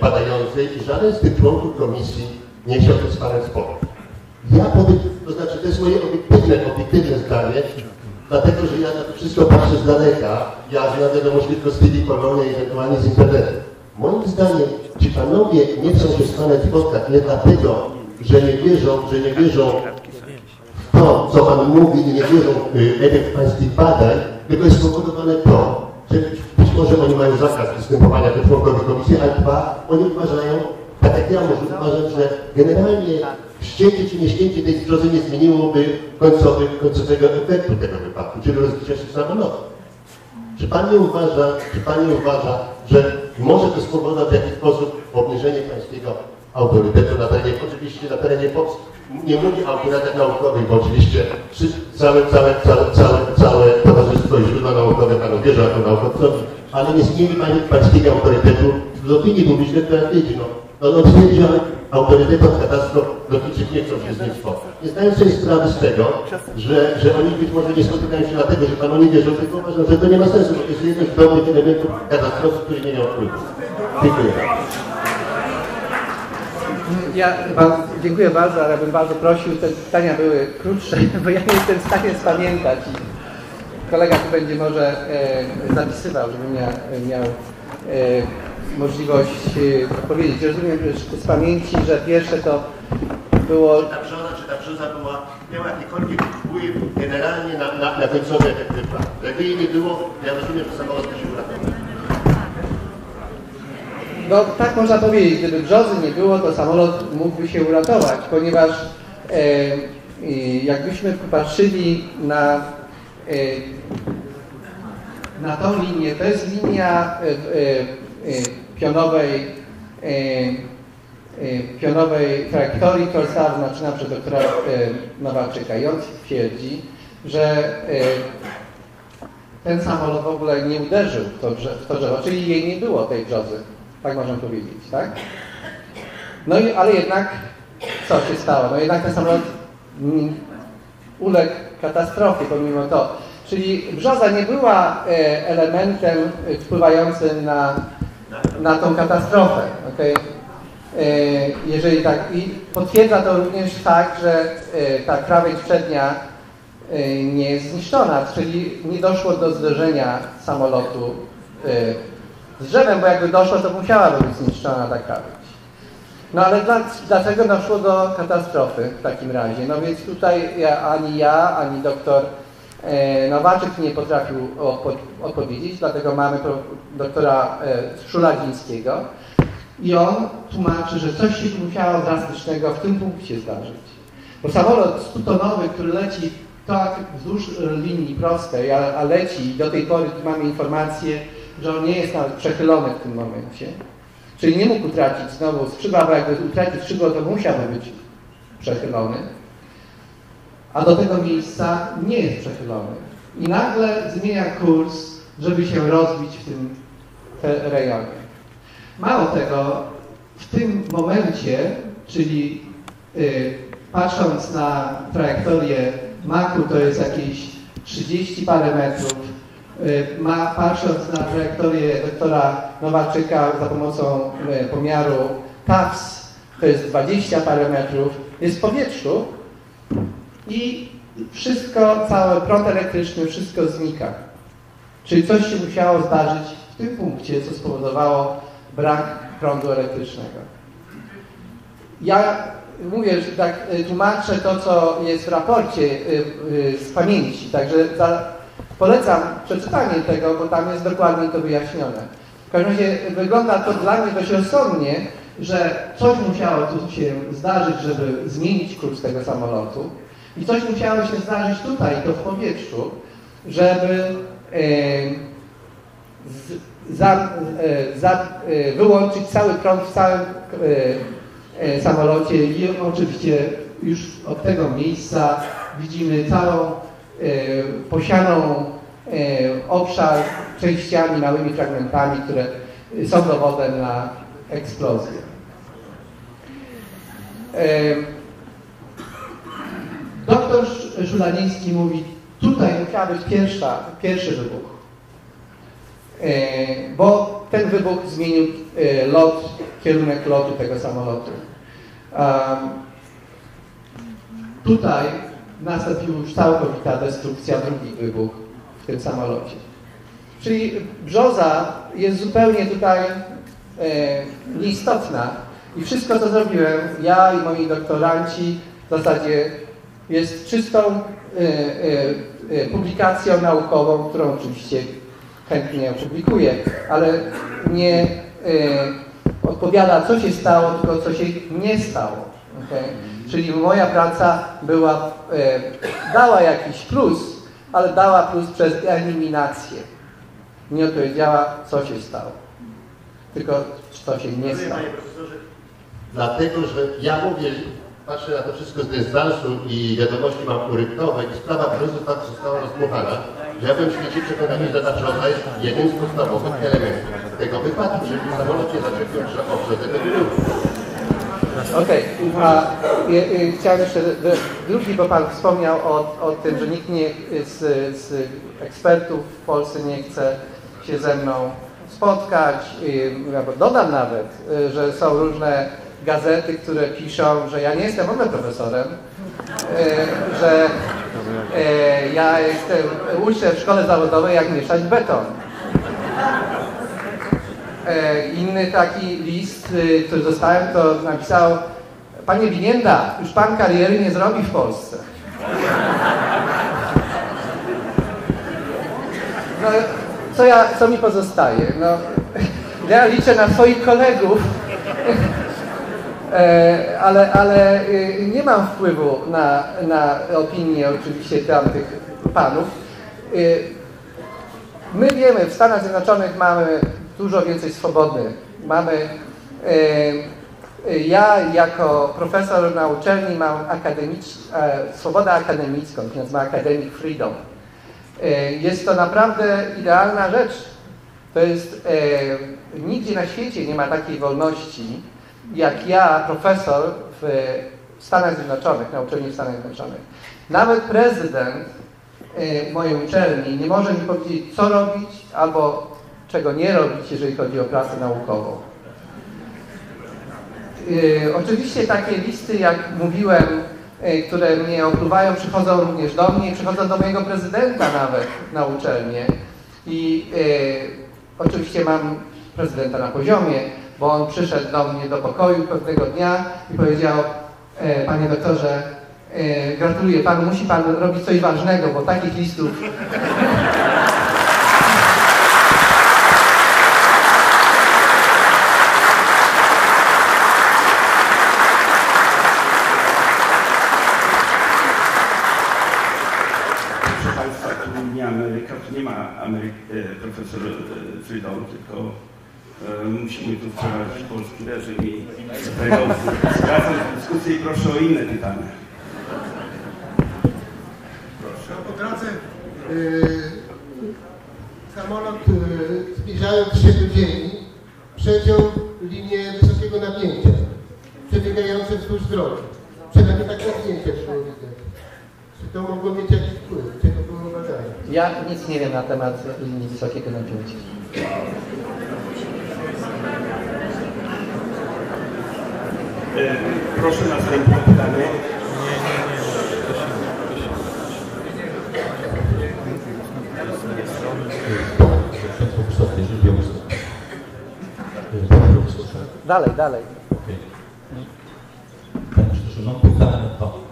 badającej i żaden z tych członków komisji nie chciał się z panem spotkać. To znaczy to jest moje obiektywne zdanie, dlatego że ja na to wszystko patrzę z daleka, ja zjadę do możliwego z chwili kolony i ewentualnie z internetu. Moim zdaniem ci panowie nie chcą się z panem spotkać nie dlatego, że nie wierzą w to, co pan mówi, nie wierzą w efekt pańskich badań, tylko jest spowodowane to, że być może oni mają zakaz występowania do członkowi komisji, a dwa, oni uważają, tak jak ja może uważam, że generalnie ścięcie czy nieścięcie tej drodze nie zmieniłoby końcowego efektu tego wypadku, czyli rozbicia się samolotu. Czy pan nie uważa, że może to spowodować w jakiś sposób obniżenie pańskiego autorytetu na terenie, oczywiście na terenie Polski? Nie mówię o autorytetach naukowych, bo oczywiście całe towarzystwo i źródła naukowe panu wierzą jako naukowcowi, ale nie zmieni pańskiego autorytetu w opinii publicznej, która widzi. No twierdził, autorytetów katastrof lotniczych nie chcą się z nim spotkać. Nie zdają sobie sprawy z tego, że oni być może nie spotykają się dlatego, że panu nie wierzą, tylko uważam, że to nie ma sensu, bo to jest jeden z dobrych elementów katastrofy, który nie miał wpływu. Dziękuję. Dziękuję bardzo, ale bym bardzo prosił, te pytania były krótsze, bo ja nie jestem w stanie spamiętać i kolega tu będzie może zapisywał, żebym miał możliwość powiedzieć. Rozumiem z pamięci, że pierwsze to było... Czy ta brzoza miała jakikolwiek wpływ generalnie na końcowe efekty planu. Jakby jej nie było, ja rozumiem, że samolot się uratował. No tak można powiedzieć. Gdyby brzozy nie było, to samolot mógłby się uratować, ponieważ jakbyśmy popatrzyli na tą linię, to jest linia pionowej trajektorii, która została wyznaczona przez doktora Nowaczyka. I on twierdzi, że ten samolot w ogóle nie uderzył w to drzewo, czyli jej nie było, tej brzozy. Tak można powiedzieć, tak? No i, ale jednak co się stało? No jednak ten samolot uległ katastrofie pomimo to. Czyli brzoza nie była elementem wpływającym na tą katastrofę. Okay? Jeżeli tak, i potwierdza to również fakt, że ta krawędź przednia nie jest zniszczona, czyli nie doszło do zderzenia samolotu z drzewem, bo jakby doszło, to musiała być zniszczona ta krawędź. No ale dlaczego doszło do katastrofy w takim razie? No więc tutaj ani doktor Nowaczyk nie potrafił odpowiedzieć, dlatego mamy doktora Szuladzinskiego i on tłumaczy, że coś się musiało drastycznego w tym punkcie zdarzyć. Bo samolot 100-tonowy, który leci tak wzdłuż linii prostej, a leci i do tej pory mamy informację, że on nie jest nawet przechylony w tym momencie, czyli nie mógł utracić znowu skrzydła, bo jakby utracił skrzydło, to musiałby być przechylony, a do tego miejsca nie jest przechylony. I nagle zmienia kurs, żeby się rozbić w tym rejonie. Mało tego, w tym momencie, czyli patrząc na trajektorię MAK-u, to jest jakieś 30 parę metrów, patrząc na trajektorię doktora Nowaczyka za pomocą pomiaru TAPS, to jest 20 parę metrów, jest w powietrzu i wszystko, cały prąd elektryczny, wszystko znika. Czyli coś się musiało zdarzyć w tym punkcie, co spowodowało brak prądu elektrycznego. Ja mówię, że tak tłumaczę to, co jest w raporcie z pamięci, także polecam przeczytanie tego, bo tam jest dokładnie to wyjaśnione. W każdym razie wygląda to dla mnie dość rozsądnie, że coś musiało tu się zdarzyć, żeby zmienić kurs tego samolotu i coś musiało się zdarzyć tutaj, to w powietrzu, żeby wyłączyć cały prąd w całym samolocie i oczywiście już od tego miejsca widzimy całą posianą obszar częściami, małymi fragmentami, które są dowodem na eksplozję. Doktor Szulaniński mówi Tutaj musiała być pierwszy wybuch, bo ten wybuch zmienił kierunek lotu tego samolotu. Tutaj nastąpiła już całkowita destrukcja, drugi wybuch w tym samolocie. Czyli brzoza jest zupełnie tutaj nieistotna i wszystko, co zrobiłem, ja i moi doktoranci, w zasadzie jest czystą publikacją naukową, którą oczywiście chętnie opublikuję, ale nie odpowiada, co się stało, tylko co się nie stało. Okay? Czyli moja praca była, dała jakiś plus, ale dała plus przez eliminację. Nie odpowiedziała, co się stało, tylko co się nie stało. Dlatego, że ja mówię, patrzę na to wszystko z dystansu i wiadomości mam urywkowe i sprawa brzozy tak została rozmuchana, że ja byłem świecie przekonany, że ta brzoza jest jednym z podstawowych elementów tego wypadku, że w samolocie zaczepił o brzozę tego wypadku. Okej, chciałem jeszcze drugi, bo Pan wspomniał o tym, że nikt nie, z ekspertów w Polsce nie chce się ze mną spotkać. Dodam nawet, że są różne gazety, które piszą, że ja nie jestem w ogóle profesorem, że ja jestem uczę w szkole zawodowej, jak mieszać beton. Inny taki list, który dostałem, to napisał: Panie Binienda, już Pan kariery nie zrobi w Polsce. No, co mi pozostaje? No, ja liczę na swoich kolegów, ale nie mam wpływu na opinię oczywiście tamtych panów. My wiemy, w Stanach Zjednoczonych mamy dużo więcej swobody. Mamy, ja jako profesor na uczelni mam swobodę akademicką, to się nazywa academic freedom. Jest to naprawdę idealna rzecz. To jest, nigdzie na świecie nie ma takiej wolności, jak ja, profesor w Stanach Zjednoczonych, na uczelni w Stanach Zjednoczonych. Nawet prezydent mojej uczelni nie może mi powiedzieć, co robić albo czego nie robić, jeżeli chodzi o pracę naukową. Oczywiście takie listy, jak mówiłem, które mnie opływają, przychodzą również do mnie, przychodzą do mojego prezydenta nawet na uczelnię. I oczywiście mam prezydenta na poziomie, bo on przyszedł do mnie do pokoju pewnego dnia i powiedział: Panie doktorze, gratuluję Panu, musi Pan robić coś ważnego, bo takich listów... Nie ma profesor Freedom, tylko musimy tu wprowadzić polski reżim i zwracam dyskusję i proszę o inne pytania. Proszę. Po drodze samolot zbliżając się do ziemi przeciął linię wysokiego napięcia przebiegające wzdłuż drogi. Przynajmniej takie napięcie było widać. Czy to mogło mieć jakiś wpływ? Czy to było badanie? Ja nic nie wiem na temat linii wysokiego napięcia. Proszę następne pytanie. Dalej. Panie Szczerze, mam pytanie do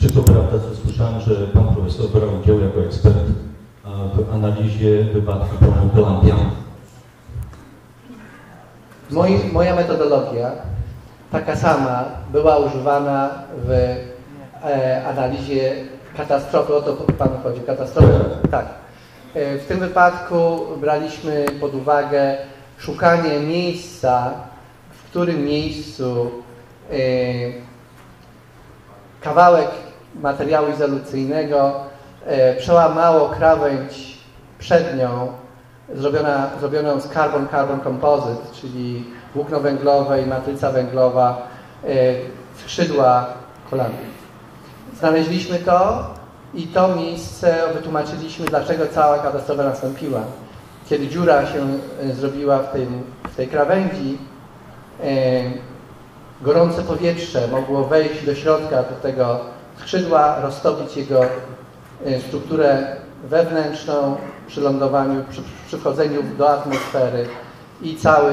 czy to prawda, że słyszałem, że Pan Profesor brał udział jako ekspert w analizie wypadku Columbia? Moja metodologia, taka sama, była używana w analizie katastrofy, o to Pan chodzi, katastrofy, tak. W tym wypadku braliśmy pod uwagę szukanie miejsca, w którym miejscu kawałek materiału izolucyjnego przełamało krawędź przednią zrobioną z carbon-carbon composite, czyli włókno węglowe i matryca węglowa skrzydła Columbia. Znaleźliśmy to i to miejsce wytłumaczyliśmy, dlaczego cała katastrofa nastąpiła. Kiedy dziura się zrobiła w tej krawędzi, gorące powietrze mogło wejść do środka, do tego skrzydła, roztopić jego strukturę wewnętrzną przy lądowaniu, przy wchodzeniu do atmosfery i cały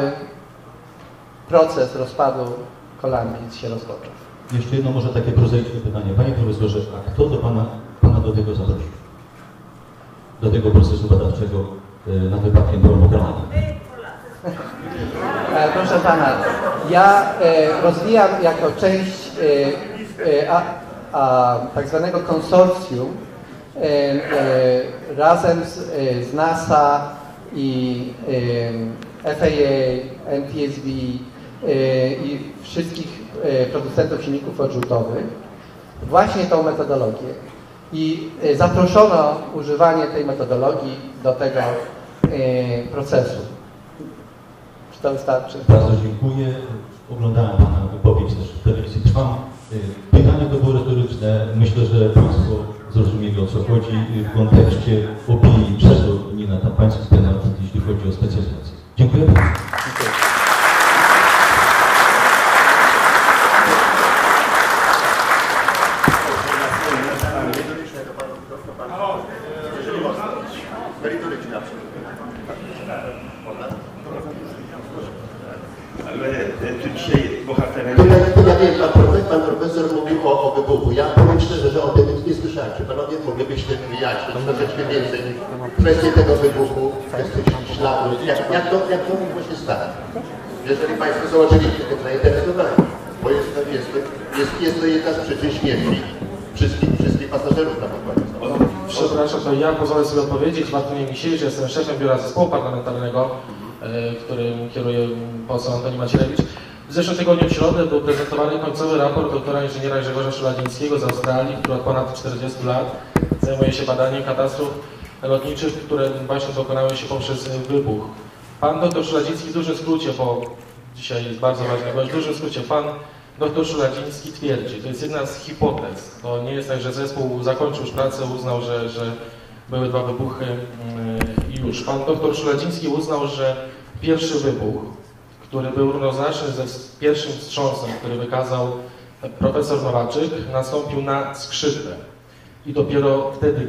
proces rozpadu kolanki się rozpoczął. Jeszcze jedno może takie prozaiczne pytanie. Panie profesorze, a kto to pana do tego zaprosił? Do tego procesu badawczego nad wypadkiem promokalami? Proszę pana, ja rozwijam jako część tak zwanego konsorcjum razem z NASA i FAA, NTSB i wszystkich producentów silników odrzutowych właśnie tą metodologię. I zaproszono używanie tej metodologii do tego procesu. Czy to wystarczy? Bardzo dziękuję. Oglądałem pana wypowiedź też w telewizji Trwam. Pytania to było retoryczne. Myślę, że państwo zrozumieli, o co chodzi w kontekście opinii przez na tam państwa temat, jeśli chodzi o specjalizację. Dziękuję bardzo. Pan profesor mówił o wybuchu. Ja powiem szczerze, że o tym nic nie słyszałem. Czy panowie moglibyście wyjaśnić troszeczkę więcej kwestię tego wybuchu, kwestię śladu? Jak to mogło się stać? Jeżeli państwo są oczywiście tym zainteresowani, bo jest to jedna z przyczyn śmierci wszystkich pasażerów na pokładzie. Przepraszam, to ja pozwolę sobie odpowiedzieć. Martynie Misiewicz, jestem szefem biura zespołu parlamentarnego, którym kieruje poseł Antoni Macierewicz. W zeszłym tygodniu w środę był prezentowany końcowy raport doktora inżyniera Grzegorza Szuladzinskiego z Australii, który od ponad 40 lat zajmuje się badaniem katastrof lotniczych, które właśnie dokonały się poprzez wybuch. Pan dr Szuladzinski, w dużym skrócie, bo dzisiaj jest bardzo ważny gość, w dużym skrócie, pan dr Szuladzinski twierdzi, to jest jedna z hipotez, to nie jest tak, że zespół zakończył już pracę, uznał, że były dwa wybuchy i już. Pan dr Szuladzinski uznał, że pierwszy wybuch, który był równoznaczny ze pierwszym wstrząsem, który wykazał profesor Nowaczyk, nastąpił na skrzydle. I dopiero wtedy,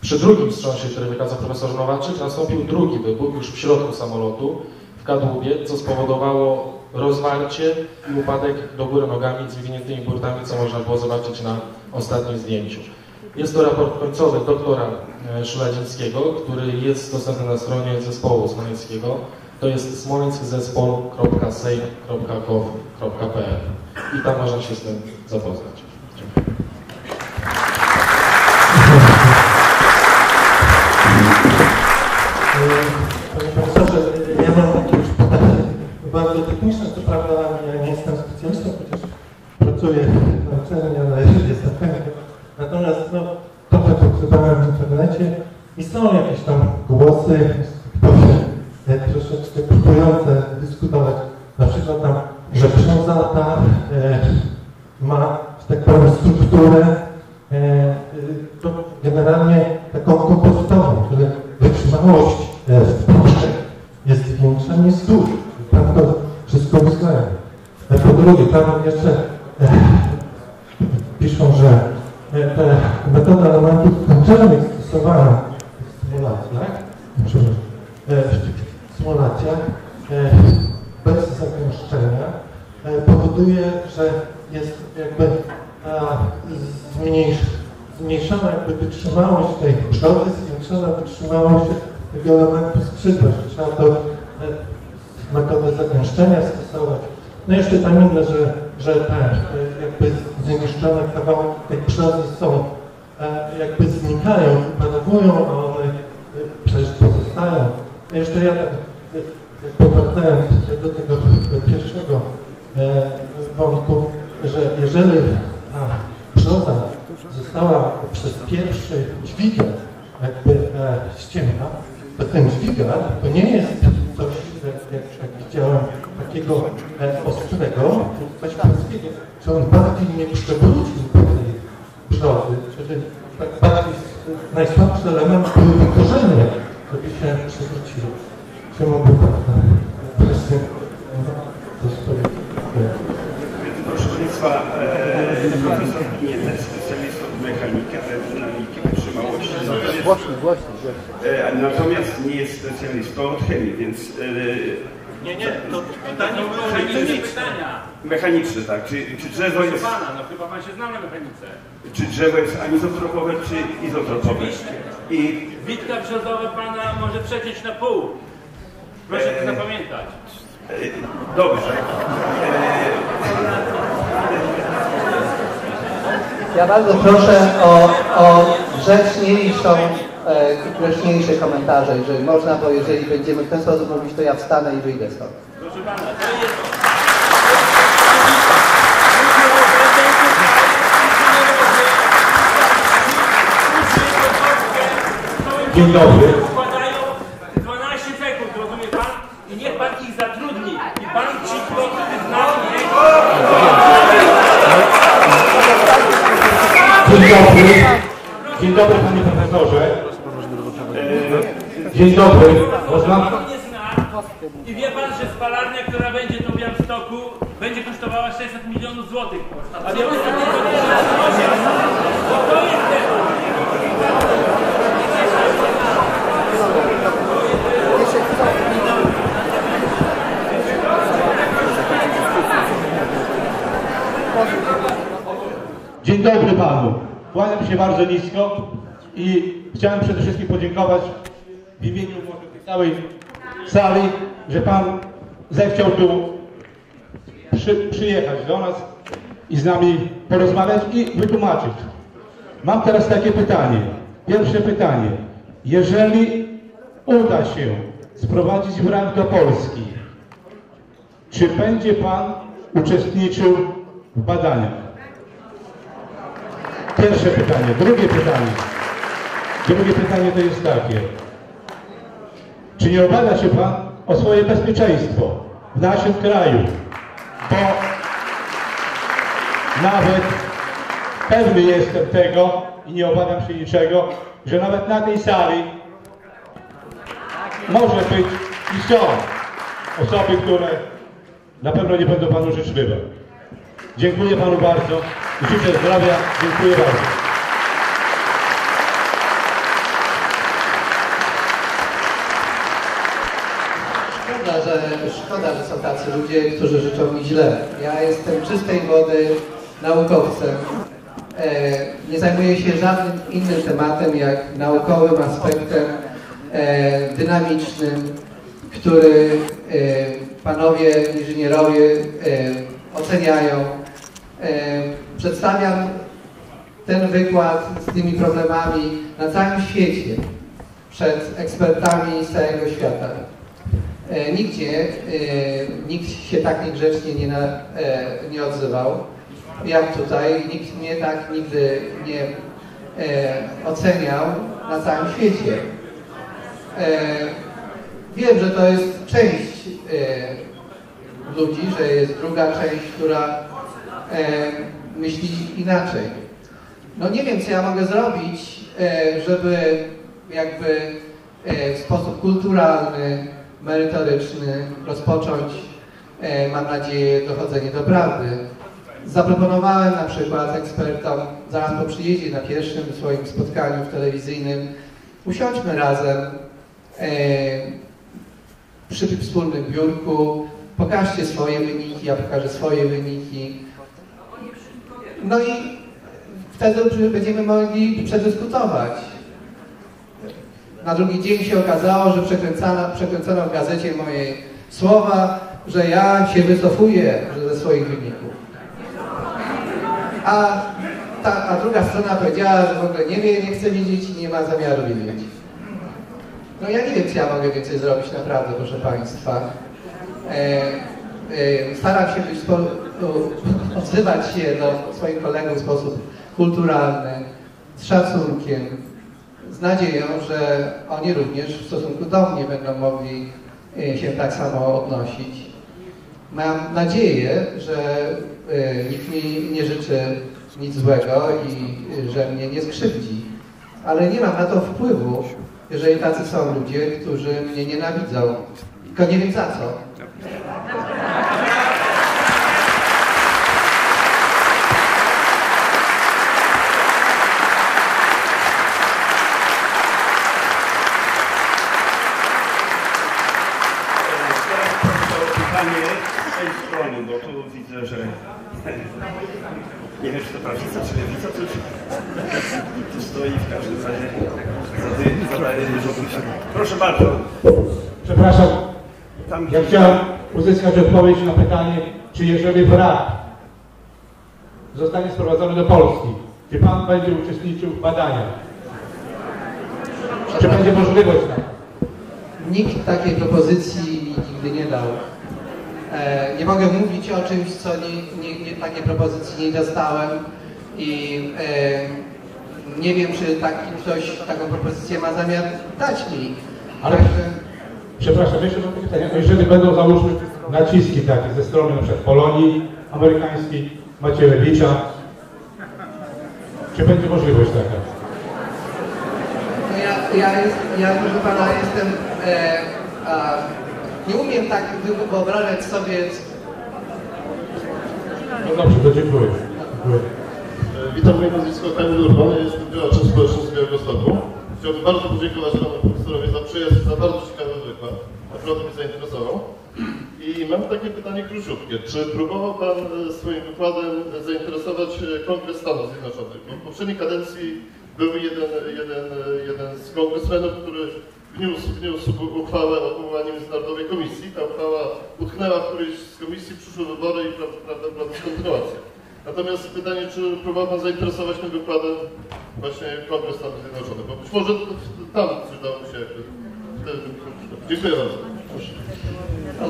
przy drugim wstrząsie, który wykazał profesor Nowaczyk, nastąpił drugi wybuch już w środku samolotu, w kadłubie, co spowodowało rozwarcie i upadek do góry nogami z wywiniętymi burtami, co można było zobaczyć na ostatnim zdjęciu. Jest to raport końcowy doktora Szuladzinskiego, który jest dostępny na stronie zespołu smoleńskiego. To jest smoleńskzespol.sejm.gov.pl i tam można się z tym zapoznać. Dziękuję. Panie profesorze, ja mam takie już pytanie bardzo techniczne, co prawda ja nie jestem specjalistą, chociaż pracuję na uczelni, ale jestem chętny. Natomiast trochę przeczytałem w internecie i są jakieś tam głosy, troszeczkę próbujące dyskutować, na przykład tam, że przyrządza ta ma, że tak powiem, strukturę generalnie taką kompozytową, że wytrzymałość w puszczach jest większa niż stół. Tam to wszystko uwzględnia. Po drugie, tam jeszcze piszą, że metoda elementów kończelnych stosowana w symulacjach, w symulacjach bez zagęszczenia powoduje, że jest jakby zmniejszona jakby wytrzymałość tej przody, zwiększona wytrzymałość tego elementu skrzydła, że trzeba to metodę zagęszczenia stosować. No jeszcze tam inne, że te jakby zniszczone kawałki tej przody są, jakby znikają, wypadowują, a one przecież pozostają. Jeszcze ja tak powracałem do tego pierwszego wątku, że jeżeli ta przoda została przez pierwszy dźwigar jakby ściemna, to ten dźwigar to nie jest coś, jak widziałem, takiego ostrego, coś polskiego, że on bardziej nie przewrócił zdrowy, czyli taki najsłabszy element, który wykorzenia, żeby się przywróciło. Czy mógłby Pan na kwestię do sprawiedliwości? Proszę Państwa, profesor Binienda, specjalist od mechaniki, aerodynamiki, wytrzymałości. Natomiast nie jest specjalistą od chemii, więc... Nie, to pytanie było mechaniczne. Mechaniczne, tak. Czy drzewo jest... Pana, no chyba Pan się zna na mechanice. Czy drzewo jest anizotropowe, czy izotropowe? Oczywiście. I... Witka brzozowa Pana może przeciąć na pół. Proszę to zapamiętać. Dobrze. Ja bardzo proszę o grzeczniejsze komentarze, jeżeli można, bo jeżeli będziemy w ten sposób mówić, to ja wstanę i wyjdę stąd. Proszę Pana, to jest... Dzień dobry. Składają 12 sekund, rozumie Pan? I niech Pan ich zatrudni. I Pan ci wtedy znał. Dzień dobry. Dzień dobry, Panie Profesorze. Dzień dobry, można? Pan nie zna i wie Pan, że spalarnia, która będzie tu w Białymstoku, będzie kosztowała 600 milionów złotych. A Białystok nie kosztuje, bo to jest tego. Dzień dobry Panu. Kłaniam się bardzo nisko i chciałem przede wszystkim podziękować w imieniu całej sali, że Pan zechciał tu przyjechać do nas i z nami porozmawiać i wytłumaczyć. Mam teraz takie pytanie. Pierwsze pytanie. Jeżeli uda się sprowadzić wrak do Polski, czy będzie Pan uczestniczył w badaniach? Pierwsze pytanie. Drugie pytanie to jest takie. Czy nie obawia się Pan o swoje bezpieczeństwo w naszym kraju? Bo nawet pewny jestem tego i nie obawiam się niczego, że nawet na tej sali może być i są osoby, które na pewno nie będą Panu życzliwe. Dziękuję Panu bardzo i życzę zdrowia. Dziękuję bardzo. Szkoda, że są tacy ludzie, którzy życzą mi źle. Ja jestem czystej wody naukowcem. Nie zajmuję się żadnym innym tematem jak naukowym aspektem dynamicznym, który panowie inżynierowie oceniają. Przedstawiam ten wykład z tymi problemami na całym świecie przed ekspertami z całego świata. Nigdzie nikt się tak niegrzecznie nie odzywał jak tutaj. Nikt mnie tak nigdy nie oceniał na całym świecie. Wiem, że to jest część ludzi, że jest druga część, która myśli inaczej. No nie wiem, co ja mogę zrobić, żeby jakby w sposób kulturalny, merytoryczny rozpocząć, mam nadzieję, dochodzenie do prawdy. Zaproponowałem na przykład ekspertom, zaraz po przyjeździe na pierwszym swoim spotkaniu telewizyjnym, usiądźmy razem przy wspólnym biurku, pokażcie swoje wyniki, ja pokażę swoje wyniki. No i wtedy będziemy mogli przedyskutować. Na drugi dzień się okazało, że przekręcono w gazecie moje słowa, że ja się wycofuję ze swoich wyników. A druga strona powiedziała, że w ogóle nie wie, nie chce wiedzieć i nie ma zamiaru wiedzieć. No ja nie wiem, czy ja mogę więcej zrobić naprawdę, proszę Państwa. Staram się odzywać się do swoich kolegów w sposób kulturalny, z szacunkiem, z nadzieją, że oni również w stosunku do mnie będą mogli się tak samo odnosić. Mam nadzieję, że nikt mi nie życzy nic złego i że mnie nie skrzywdzi, ale nie mam na to wpływu, jeżeli tacy są ludzie, którzy mnie nienawidzą. Tylko nie wiem za co. Bo tu widzę, że nie wiem, czy to prawica, czy lewica, tu stoi w każdym razie. Proszę bardzo. Przepraszam. Ja chciałem uzyskać odpowiedź na pytanie, czy jeżeli brak zostanie sprowadzony do Polski, czy pan będzie uczestniczył w badaniach? Czy będzie możliwość? Nikt takiej propozycji mi nigdy nie dał. Nie mogę mówić o czymś, co takiej propozycji nie dostałem i nie wiem, czy taką propozycję ma zamiar dać mi. Ale także... Przepraszam, jeszcze mam pytanie. Jeżeli będą, załóżmy, naciski takie ze strony np. Polonii amerykańskiej, Macierewicza, czy będzie możliwość taka? No ja proszę pana, jestem... Nie umiem tak wyobrażać sobie... No dobrze, to dziękuję. Witam, moje nazwisko Kamil Urban, jestem działaczem społecznym z Białegostoku. Chciałbym bardzo podziękować panu profesorowi za przyjazd, za bardzo ciekawy wykład. Naprawdę mnie zainteresował. I mam takie pytanie króciutkie. Czy próbował pan swoim wykładem zainteresować Kongres Stanów Zjednoczonych? Bo w poprzedniej kadencji był jeden z kongresmenów, który wniósł uchwałę o powołaniu Międzynarodowej Komisji. Ta uchwała utknęła w którejś z komisji, przyszły wybory i prawdopodobnie kontynuacja. Natomiast pytanie, czy próbował pan zainteresować tym wykładem właśnie Kongres Stanów Zjednoczonych? Bo być może tam coś dało mi się jakby wtedy. Dziękuję bardzo. Proszę.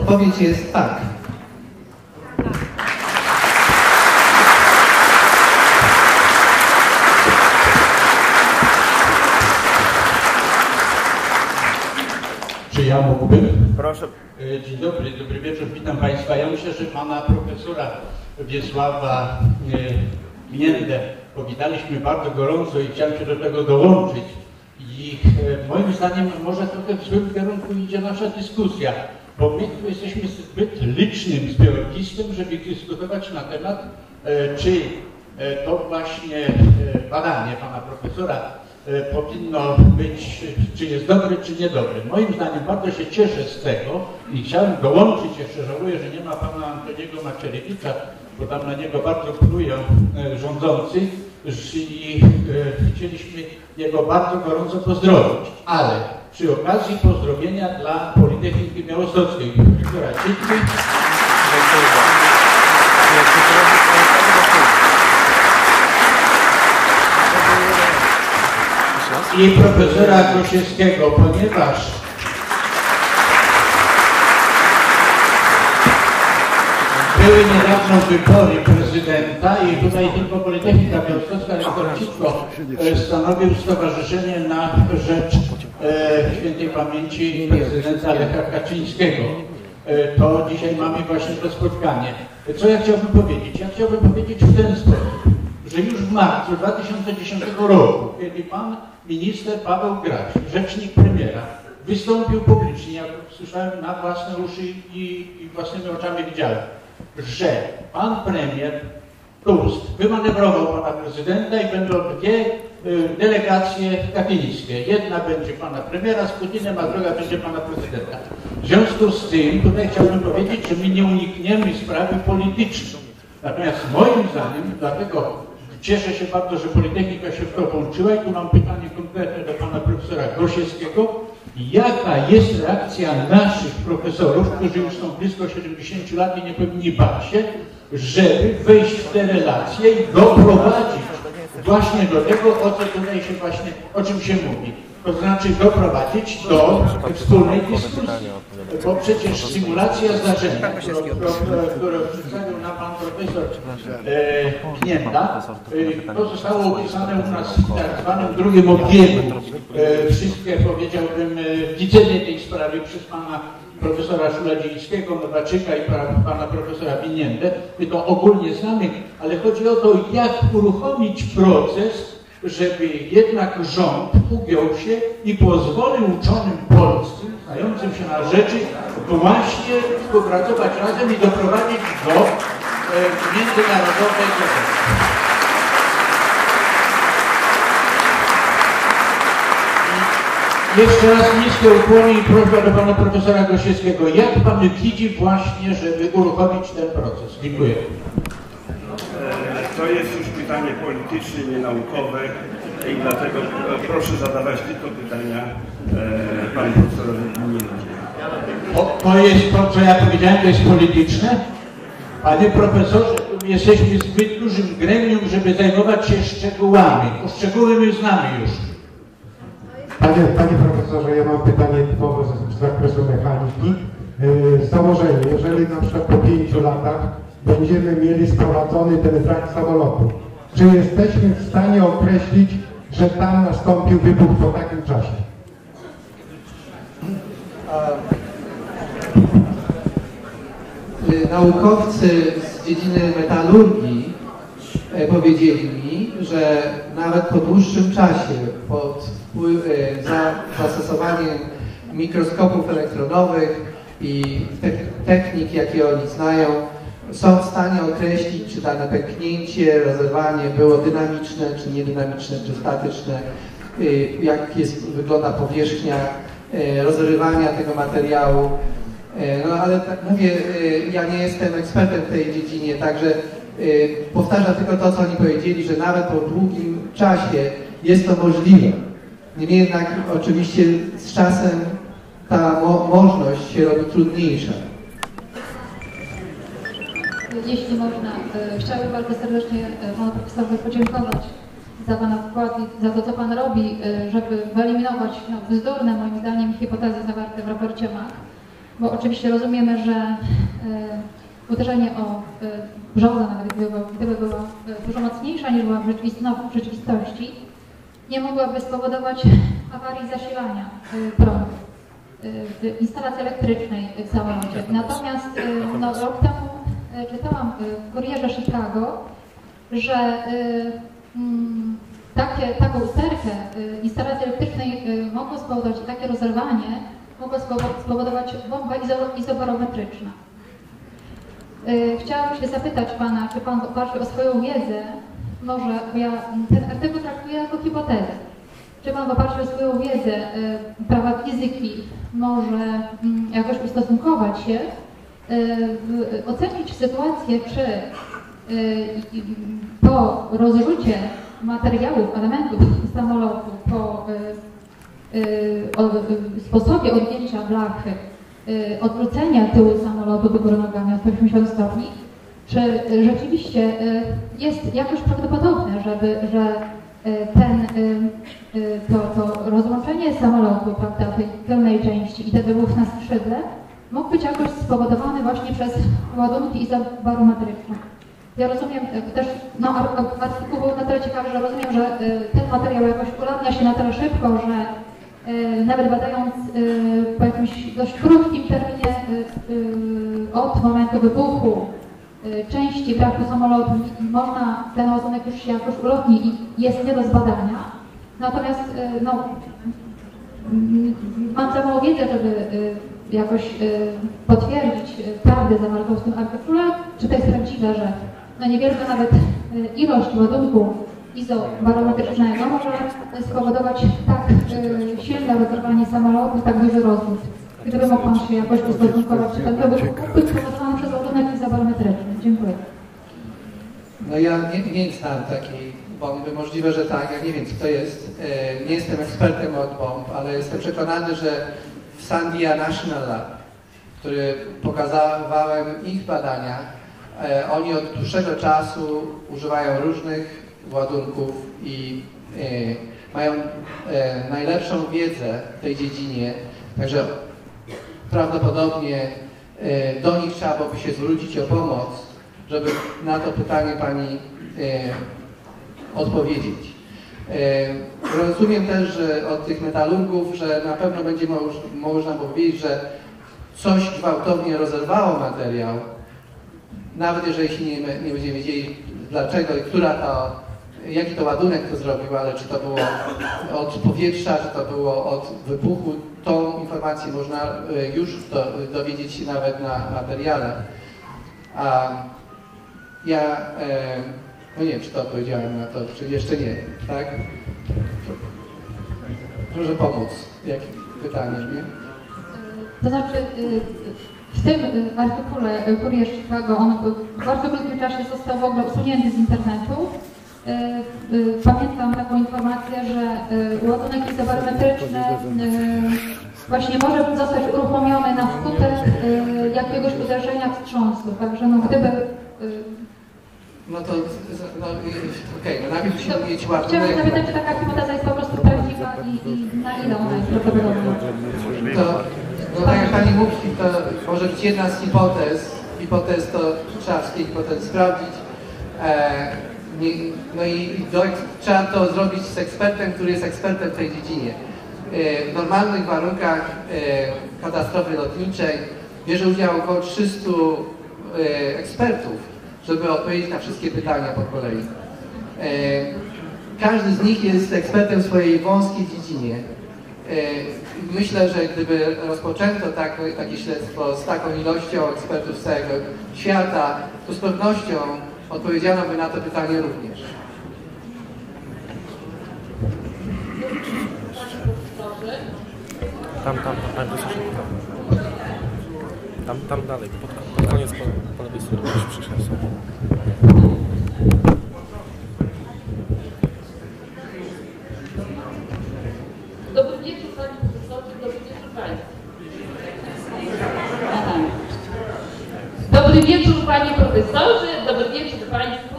Odpowiedź jest tak. Czy ja mógłbym? Proszę. Dzień dobry, dobry wieczór, witam Państwa. Ja myślę, że pana profesora Wisława Biniendę powitaliśmy bardzo gorąco i chciałem się do tego dołączyć. I moim zdaniem może trochę w złym kierunku idzie nasza dyskusja, bo my tu jesteśmy zbyt licznym zbiorowiskiem, żeby dyskutować na temat, czy to właśnie badanie pana profesora powinno być, czy jest dobry, czy niedobry. Moim zdaniem bardzo się cieszę z tego i chciałem dołączyć, jeszcze żałuję, że nie ma pana Antoniego Macierewicza, bo tam na niego bardzo plują rządzący i chcieliśmy jego bardzo gorąco pozdrowić, ale przy okazji pozdrowienia dla Politechniki Białostockiej, która i profesora Gosiewskiego, ponieważ były niedawno wybory prezydenta i tutaj tylko Politechnika Warszawska, rektor Citko stanowił stowarzyszenie na rzecz świętej pamięci prezydenta Lecha Kaczyńskiego. To dzisiaj mamy właśnie to spotkanie. Co ja chciałbym powiedzieć? Ja chciałbym powiedzieć w ten sposób, że już w marcu 2010 roku, kiedy pan minister Paweł Gracz, rzecznik premiera, wystąpił publicznie, jak słyszałem na własne uszy i własnymi oczami widziałem, że pan premier Tusk wymanewrował pana prezydenta i będą dwie delegacje katyńskie. Jedna będzie pana premiera z Putinem, a druga będzie pana prezydenta. W związku z tym tutaj chciałbym powiedzieć, że my nie unikniemy sprawy politycznej. Natomiast moim zdaniem, dlatego cieszę się bardzo, że Politechnika się w to połączyła i tu mam pytanie konkretne do pana profesora Gosiewskiego. Jaka jest reakcja naszych profesorów, którzy już są blisko 70 lat i nie powinni bać się, żeby wejść w te relacje i doprowadzić właśnie do tego, o czym się mówi. to znaczy doprowadzić do wspólnej dyskusji, bo przecież symulacja zdarzenia, które przedstawił nam pan profesor Binienda, to zostało opisane u nas w tak zwanym drugim obiegu. Wszystkie, powiedziałbym, widzenie tej sprawy przez pana profesora Szuladzińskiego, Nowaczyka i pana profesora Biniendę. My to ogólnie znamy, ale chodzi o to, jak uruchomić proces, żeby jednak rząd ugiął się i pozwolił uczonym polskim, znającym się na rzeczy, właśnie współpracować razem i doprowadzić do międzynarodowej konferencji. Jeszcze raz niskie ukłony i prośba do pana profesora Gosiewskiego. Jak pan widzi właśnie, żeby uruchomić ten proces? Dziękuję. To jest już pytanie polityczne, nie naukowe i dlatego proszę zadawać tylko pytania panu profesorowi Biniedzie. To jest to, co ja powiedziałem, to jest polityczne? Panie profesorze, jesteśmy zbyt dużym gremium, żeby zajmować się szczegółami. O szczegóły my znamy już. Panie profesorze, ja mam pytanie typowe z zakresu mechaniki. Założenie, jeżeli na przykład po 5 latach będziemy mieli sporadzony ten wrak samolotu, czy jesteśmy w stanie określić, że tam nastąpił wybuch po takim czasie? Naukowcy z dziedziny metalurgii powiedzieli mi, że nawet po dłuższym czasie, za zastosowaniem mikroskopów elektronowych i technik, jakie oni znają, są w stanie określić, czy dane pęknięcie, rozerwanie było dynamiczne, czy niedynamiczne, czy statyczne, jak wygląda powierzchnia rozrywania tego materiału. No ale tak mówię, ja nie jestem ekspertem w tej dziedzinie, także powtarzam tylko to, co oni powiedzieli, że nawet po długim czasie jest to możliwe. Niemniej jednak oczywiście z czasem ta możliwość się robi trudniejsza. Jeśli można, chciałabym bardzo serdecznie panu profesorowi podziękować za pana wkład i za to, co pan robi, żeby wyeliminować bzdurne, moim zdaniem, hipotezy zawarte w raporcie MAK, bo oczywiście rozumiemy, że uderzenie o brzoza, nawet gdyby było dużo mocniejsza niż była w rzeczywistości, nie mogłaby spowodować awarii zasilania prądu w instalacji elektrycznej w samolocie. Natomiast rok temu czytałam w Kurierze Chicago, że taką usterkę instalacji elektrycznej mogło spowodować, takie rozerwanie mogło spowodować bomba izoborometryczna. Chciałam się zapytać pana, czy pan oparł się o swoją wiedzę, może, bo ja ten artykuł traktuję jako hipotezę. Czy pan w oparciu o swoją wiedzę prawa fizyki może jakoś ustosunkować się, ocenić sytuację, czy po rozrzucie materiałów, elementów samolotu, po sposobie odjęcia blachy, odwrócenia tyłu samolotu do góry nogami o 180 stopni, czy rzeczywiście jest jakoś prawdopodobne, że to rozłączenie samolotu, prawda, tej tylnej części i ten wybuch na skrzydle mógł być jakoś spowodowany właśnie przez ładunki izoborometryczne. Ja rozumiem też, artykuł był na tyle ciekawy, że rozumiem, że ten materiał jakoś ulatnia się na tyle szybko, że nawet badając po jakimś dość krótkim terminie od momentu wybuchu części braku samolotu, można ten ładunek już się jakoś ulotni i jest nie do zbadania. Natomiast mam samą wiedzę, żeby jakoś potwierdzić prawdę zawartą w tym artykule, czy to jest prawdziwe, że niewielka nawet ilość ładunku izoborometrycznego może spowodować tak silne rozerwanie samolotu, tak duży rozwód. Gdyby mógł pan się jakoś ustosunkować, czy to był spowodowany przez ładunek izoborometryczny. Dziękuję. No ja nie znam takiej bomby. Możliwe, że tak, ja nie wiem, co to jest. Nie jestem ekspertem od bomb, ale jestem przekonany, że w Sandia National Lab, który pokazywałem ich badania, oni od dłuższego czasu używają różnych ładunków i mają najlepszą wiedzę w tej dziedzinie, także prawdopodobnie do nich trzeba byłoby się zwrócić o pomoc, żeby na to pytanie Pani odpowiedzieć. Rozumiem też, że od tych metalurgów, że na pewno będzie można powiedzieć, że coś gwałtownie rozerwało materiał, nawet jeżeli nie będziemy wiedzieli dlaczego i jaki to ładunek to zrobił, ale czy to było od powietrza, czy to było od wybuchu, tą informację można już dowiedzieć się nawet na materiale. A ja, no nie wiem, czy to odpowiedziałem na to, czy jeszcze nie, tak? Proszę pomóc, jakie pytanie, nie? To znaczy, w tym artykule Kurier Chicago, on w bardzo krótkim czasie został w ogóle usunięty z internetu. Pamiętam taką informację, że ładunek izobarometryczny właśnie może zostać uruchomiony na skutek jakiegoś uderzenia wstrząsu, także no gdyby... No to... No, okej, no najpierw musimy mieć ładunek... Chciałabym zapytać, czy taka hipoteza jest po prostu prawdziwa i na ile ona jest prawdopodobna? No tak jak Pani mówi, to może być jedna z hipotez, to trzeba wszystkie hipotezy sprawdzić. No i trzeba to zrobić z ekspertem, który jest ekspertem w tej dziedzinie. W normalnych warunkach katastrofy lotniczej bierze udział około 300 ekspertów, żeby odpowiedzieć na wszystkie pytania po kolei. Każdy z nich jest ekspertem w swojej wąskiej dziedzinie. Myślę, że gdyby rozpoczęto takie śledztwo z taką ilością ekspertów z całego świata, to z pewnością odpowiedziano by na to pytanie również. Tam dalej, pod koniec po lewej stronie już przyszedł. Dobry wieczór, Pani Profesorze, dobry wieczór Państwu. Dobry wieczór Panie Profesorze, dobry wieczór Państwu.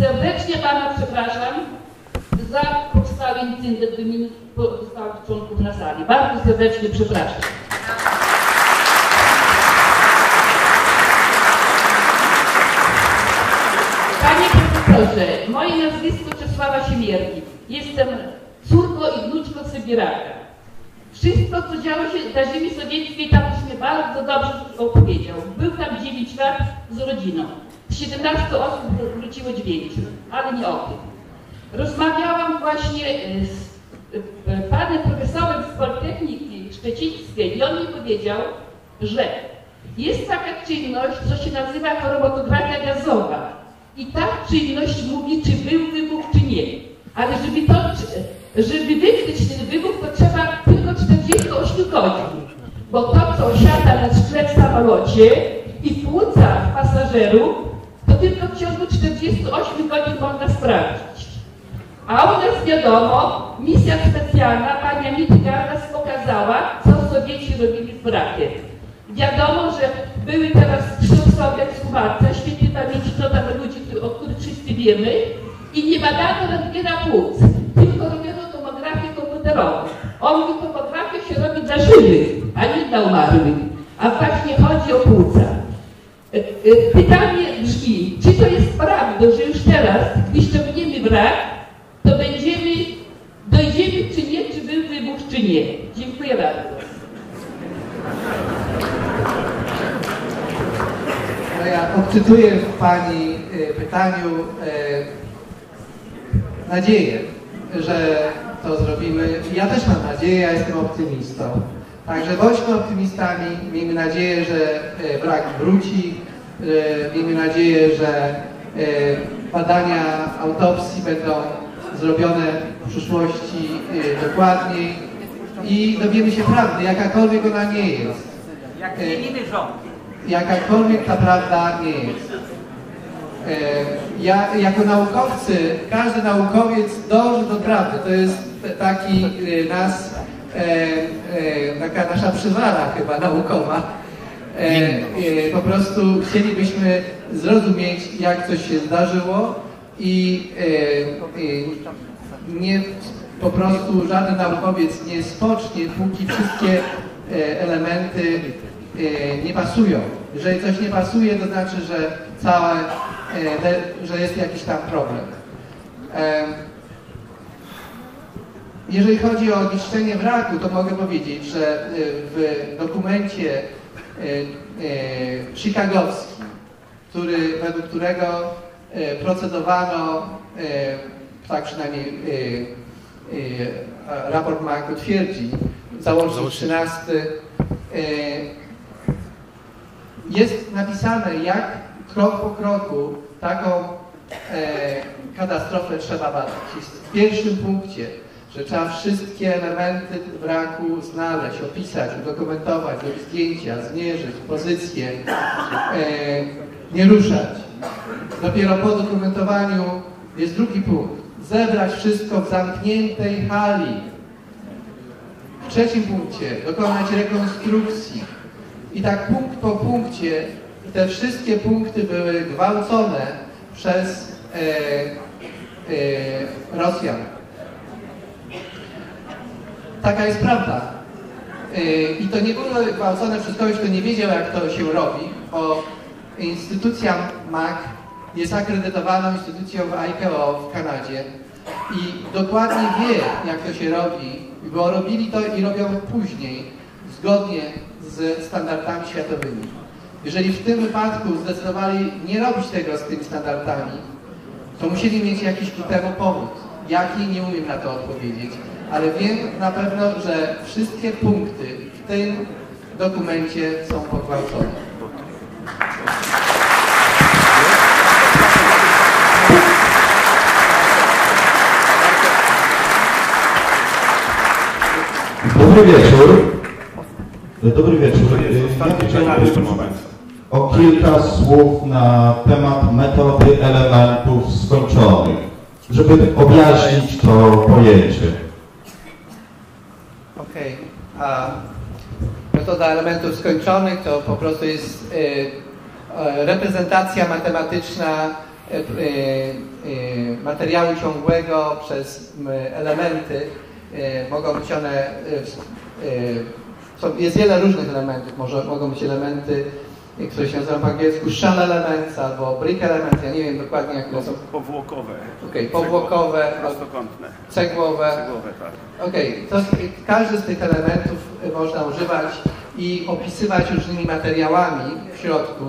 Serdecznie Pana przepraszam za powstały incydent wymieniony pozostałych członków na sali. Bardzo serdecznie przepraszam. Panie Profesorze, moje nazwisko Czesława Siemierki. Jestem córką i wnuczką Sybiraka. Wszystko, co działo się na ziemi sowieckiej, tam się bardzo dobrze opowiedział. Był tam 9 lat z rodziną. Z 17 osób wróciło 9, ale nie o tym. Rozmawiałam właśnie z panem profesorem z Politechniki Szczecińskiej i on mi powiedział, że jest taka czynność, co się nazywa chorobotografia gazowa. I ta czynność mówi, czy był wybuch, czy nie. Ale żeby wykryć ten wybuch, to trzeba tylko 48 godzin, bo to, co siada na szkle w samolocie i płuca pasażerów, to tylko w ciągu 48 godzin można sprawdzić. A u nas wiadomo, misja specjalna pani Mitgardas pokazała, co Sowieci robili z brakiem. Wiadomo, że były teraz wśród Sowiet słuchacze, świetnie pamięci, co tam ludzi, o których wszyscy wiemy, i nie badano rentgena płuc, tylko robiono tomografię komputerową. On mówi, tomografię się robi dla żywych, a nie dla umarłych. A właśnie chodzi o płuca. Pytanie brzmi, czy to jest prawda, że już teraz, gdy ściągniemy wrak, to dojdziemy czy nie, czy był wybuch, czy nie. Dziękuję bardzo. Ja odczytuję w Pani pytaniu nadzieję, że to zrobimy. Ja też mam nadzieję, ja jestem optymistą. Także bądźmy optymistami, miejmy nadzieję, że wrak wróci, miejmy nadzieję, że badania autopsji będą zrobione w przyszłości dokładniej i dowiemy się prawdy, jakakolwiek ona nie jest. Jak zmienimy rząd. Jakakolwiek ta prawda nie jest. Ja jako naukowcy, każdy naukowiec dąży do prawdy. To jest taki taka nasza przywara chyba naukowa. Po prostu chcielibyśmy zrozumieć, jak coś się zdarzyło i nie po prostu żaden naukowiec nie spocznie, póki wszystkie elementy nie pasują. Jeżeli coś nie pasuje, to znaczy, że że jest jakiś tam problem. Jeżeli chodzi o niszczenie wraku, to mogę powiedzieć, że w dokumencie chicagowskim, według którego procedowano, tak przynajmniej raport MAK twierdzi, załącznik 13, jest napisane, jak krok po kroku taką katastrofę trzeba badać. Jest w pierwszym punkcie, że trzeba wszystkie elementy wraku znaleźć, opisać, udokumentować, zrobić zdjęcia, zmierzyć pozycję, nie ruszać. Dopiero po dokumentowaniu jest drugi punkt. Zebrać wszystko w zamkniętej hali. W trzecim punkcie dokonać rekonstrukcji. I tak punkt po punkcie te wszystkie punkty były gwałcone przez Rosjan. Taka jest prawda. I to nie były gwałcone przez kogoś, kto nie wiedział, jak to się robi, bo instytucja MAK jest akredytowaną instytucją w ICAO w Kanadzie i dokładnie wie, jak to się robi, bo robili to i robią później zgodnie z standardami światowymi. Jeżeli w tym wypadku zdecydowali nie robić tego z tymi standardami, to musieli mieć jakiś ku temu powód. Jaki? Nie umiem na to odpowiedzieć, ale wiem na pewno, że wszystkie punkty w tym dokumencie są pogwałcone. Dobry wieczór. Dobry wieczór. O kilka słów na temat metody elementów skończonych, żeby objaśnić to pojęcie. Okej. Metoda elementów skończonych to po prostu jest reprezentacja matematyczna materiału ciągłego przez elementy. Mogą być one, jest wiele różnych elementów, mogą być elementy, które się nazywają po angielsku shell elements albo brick elements, ja nie wiem dokładnie jak to są. Powłokowe. Okej, powłokowe, prostokątne. Cegłowe. Cegłowe, tak. Okej, każdy z tych elementów można używać i opisywać różnymi materiałami w środku,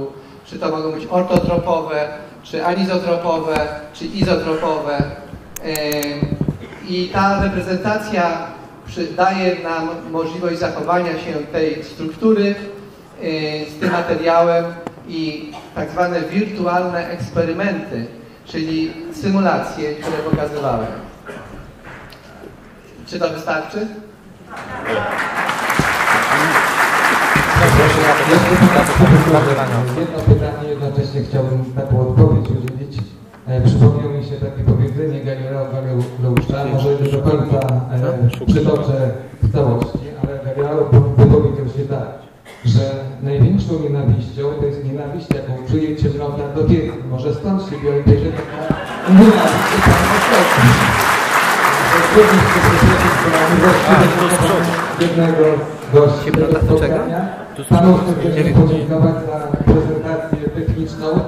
czy to mogą być ortotropowe, czy anizotropowe, czy izotropowe. I ta reprezentacja daje nam możliwość zachowania się tej struktury z tym materiałem i tak zwane wirtualne eksperymenty, czyli symulacje, które pokazywałem. Czy to wystarczy? Jedno pytanie, jednocześnie chciałbym taką odpowiedź udzielić. Przypomniał mi się takie powiedzenie Galileo Galileusza, może nie do końca przytoczę w całości, ale Galileo wypowiedział się tak, że największą nienawiścią to jest nienawiść, jaką czuje ciemnota do wiedzy. Może stąd się bierze taka nienawiść i tam jednego gościa do spotkania. Panu chcę podziękować za prezentację techniczną,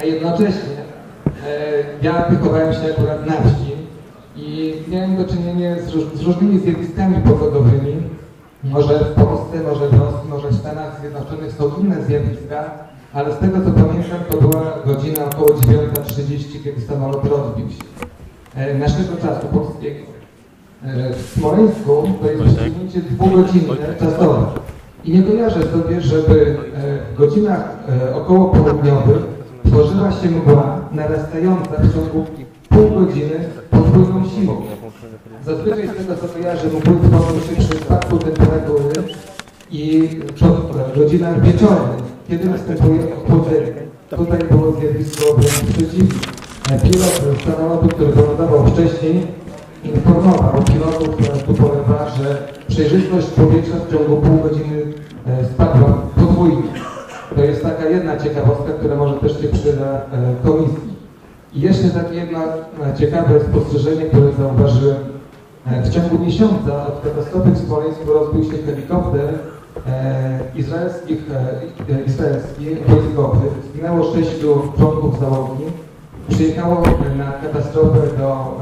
a jednocześnie ja wychowałem się akurat na wsi i miałem do czynienia z różnymi zjawiskami pogodowymi. Może w Polsce, może w Rosji, może w Stanach Zjednoczonych są inne zjawiska, ale z tego co pamiętam, to była godzina około 9:30, kiedy samolot rozbił się. Naszego czasu polskiego. W Smoleńsku to jest przesunięcie dwugodzinne czasowe. I nie kojarzę sobie, żeby w godzinach około południowych tworzyła się mgła narastająca w ciągu pół godziny podwójną siłą. Zazwyczaj z tego co kojarzę, mgły tworzą się przy spadku temperatury i w godzinach wieczornych, kiedy następuje ochłodzenie. Tutaj było zjawisko wręcz przeciwne. Pilot samolotu, który wylądował wcześniej, informował pilotów tu polewa, że przejrzystość powietrza w ciągu pół godziny spadła podwójnie. To jest taka jedna ciekawostka, która może też się przyda komisji. I jeszcze takie jedno ciekawe spostrzeżenie, które zauważyłem W ciągu miesiąca od katastrofy w Smoleńsku rozbił się helikopter izraelski wojskowy. Zginęło 6 członków załogi. Przyjechało na katastrofę do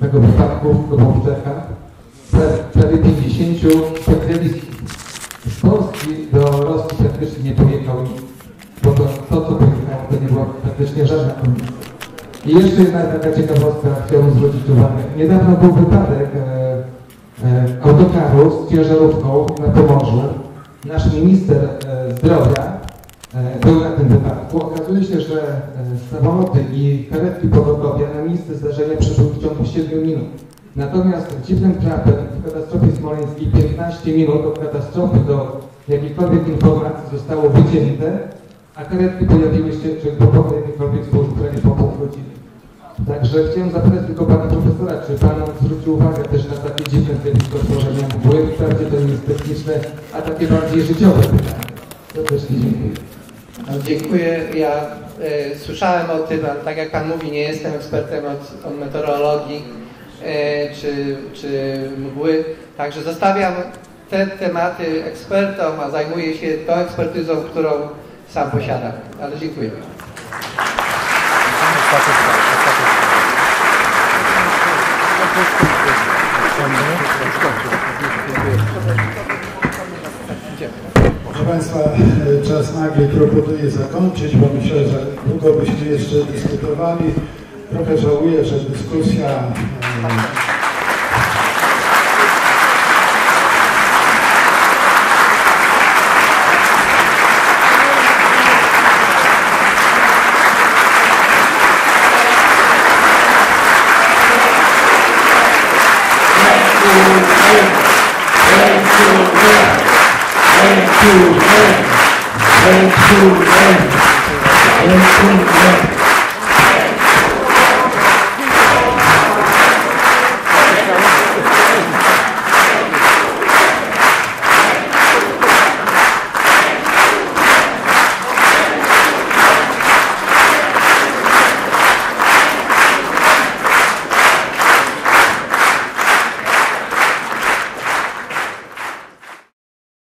tego wypadku w Grubowczewkach prawie 50 specjalistów. Z Polski do Rosji praktycznie nie pojechał nikt, bo to co pojechało, to nie była praktycznie żadna komisja. I jeszcze jedna taka ciekawostka, chciałbym zwrócić uwagę. Niedawno był wypadek autokaru z ciężarówką na Pomorzu. Nasz minister zdrowia był na tym wypadku. Okazuje się, że samoloty i karetki pogotowia na miejsce zdarzenia przyszły w ciągu 7 minut. Natomiast dziwnym trafem w katastrofie smoleńskiej 15 minut od katastrofy do jakiejkolwiek informacji zostało wycięte, a karetki pojawiły się, czy powodu jakiejkolwiek służb, prawie po pół godziny. Także chciałem zapytać tylko pana profesora, czy pan zwrócił uwagę też na takie dziwne zjawisko tworzenia mgły, wprawdzie to nie jest techniczne, a takie bardziej życiowe pytanie. To też dziękuję. Dziękuję. Ja słyszałem o tym, ale tak jak pan mówi, nie jestem ekspertem od meteorologii czy mgły. Także zostawiam te tematy ekspertom, a zajmuję się tą ekspertyzą, którą sam posiadam. Ale dziękuję. Proszę Państwa, czas nagli proponuję zakończyć, bo myślę, że długo byśmy jeszcze dyskutowali. Trochę żałuję, że dyskusja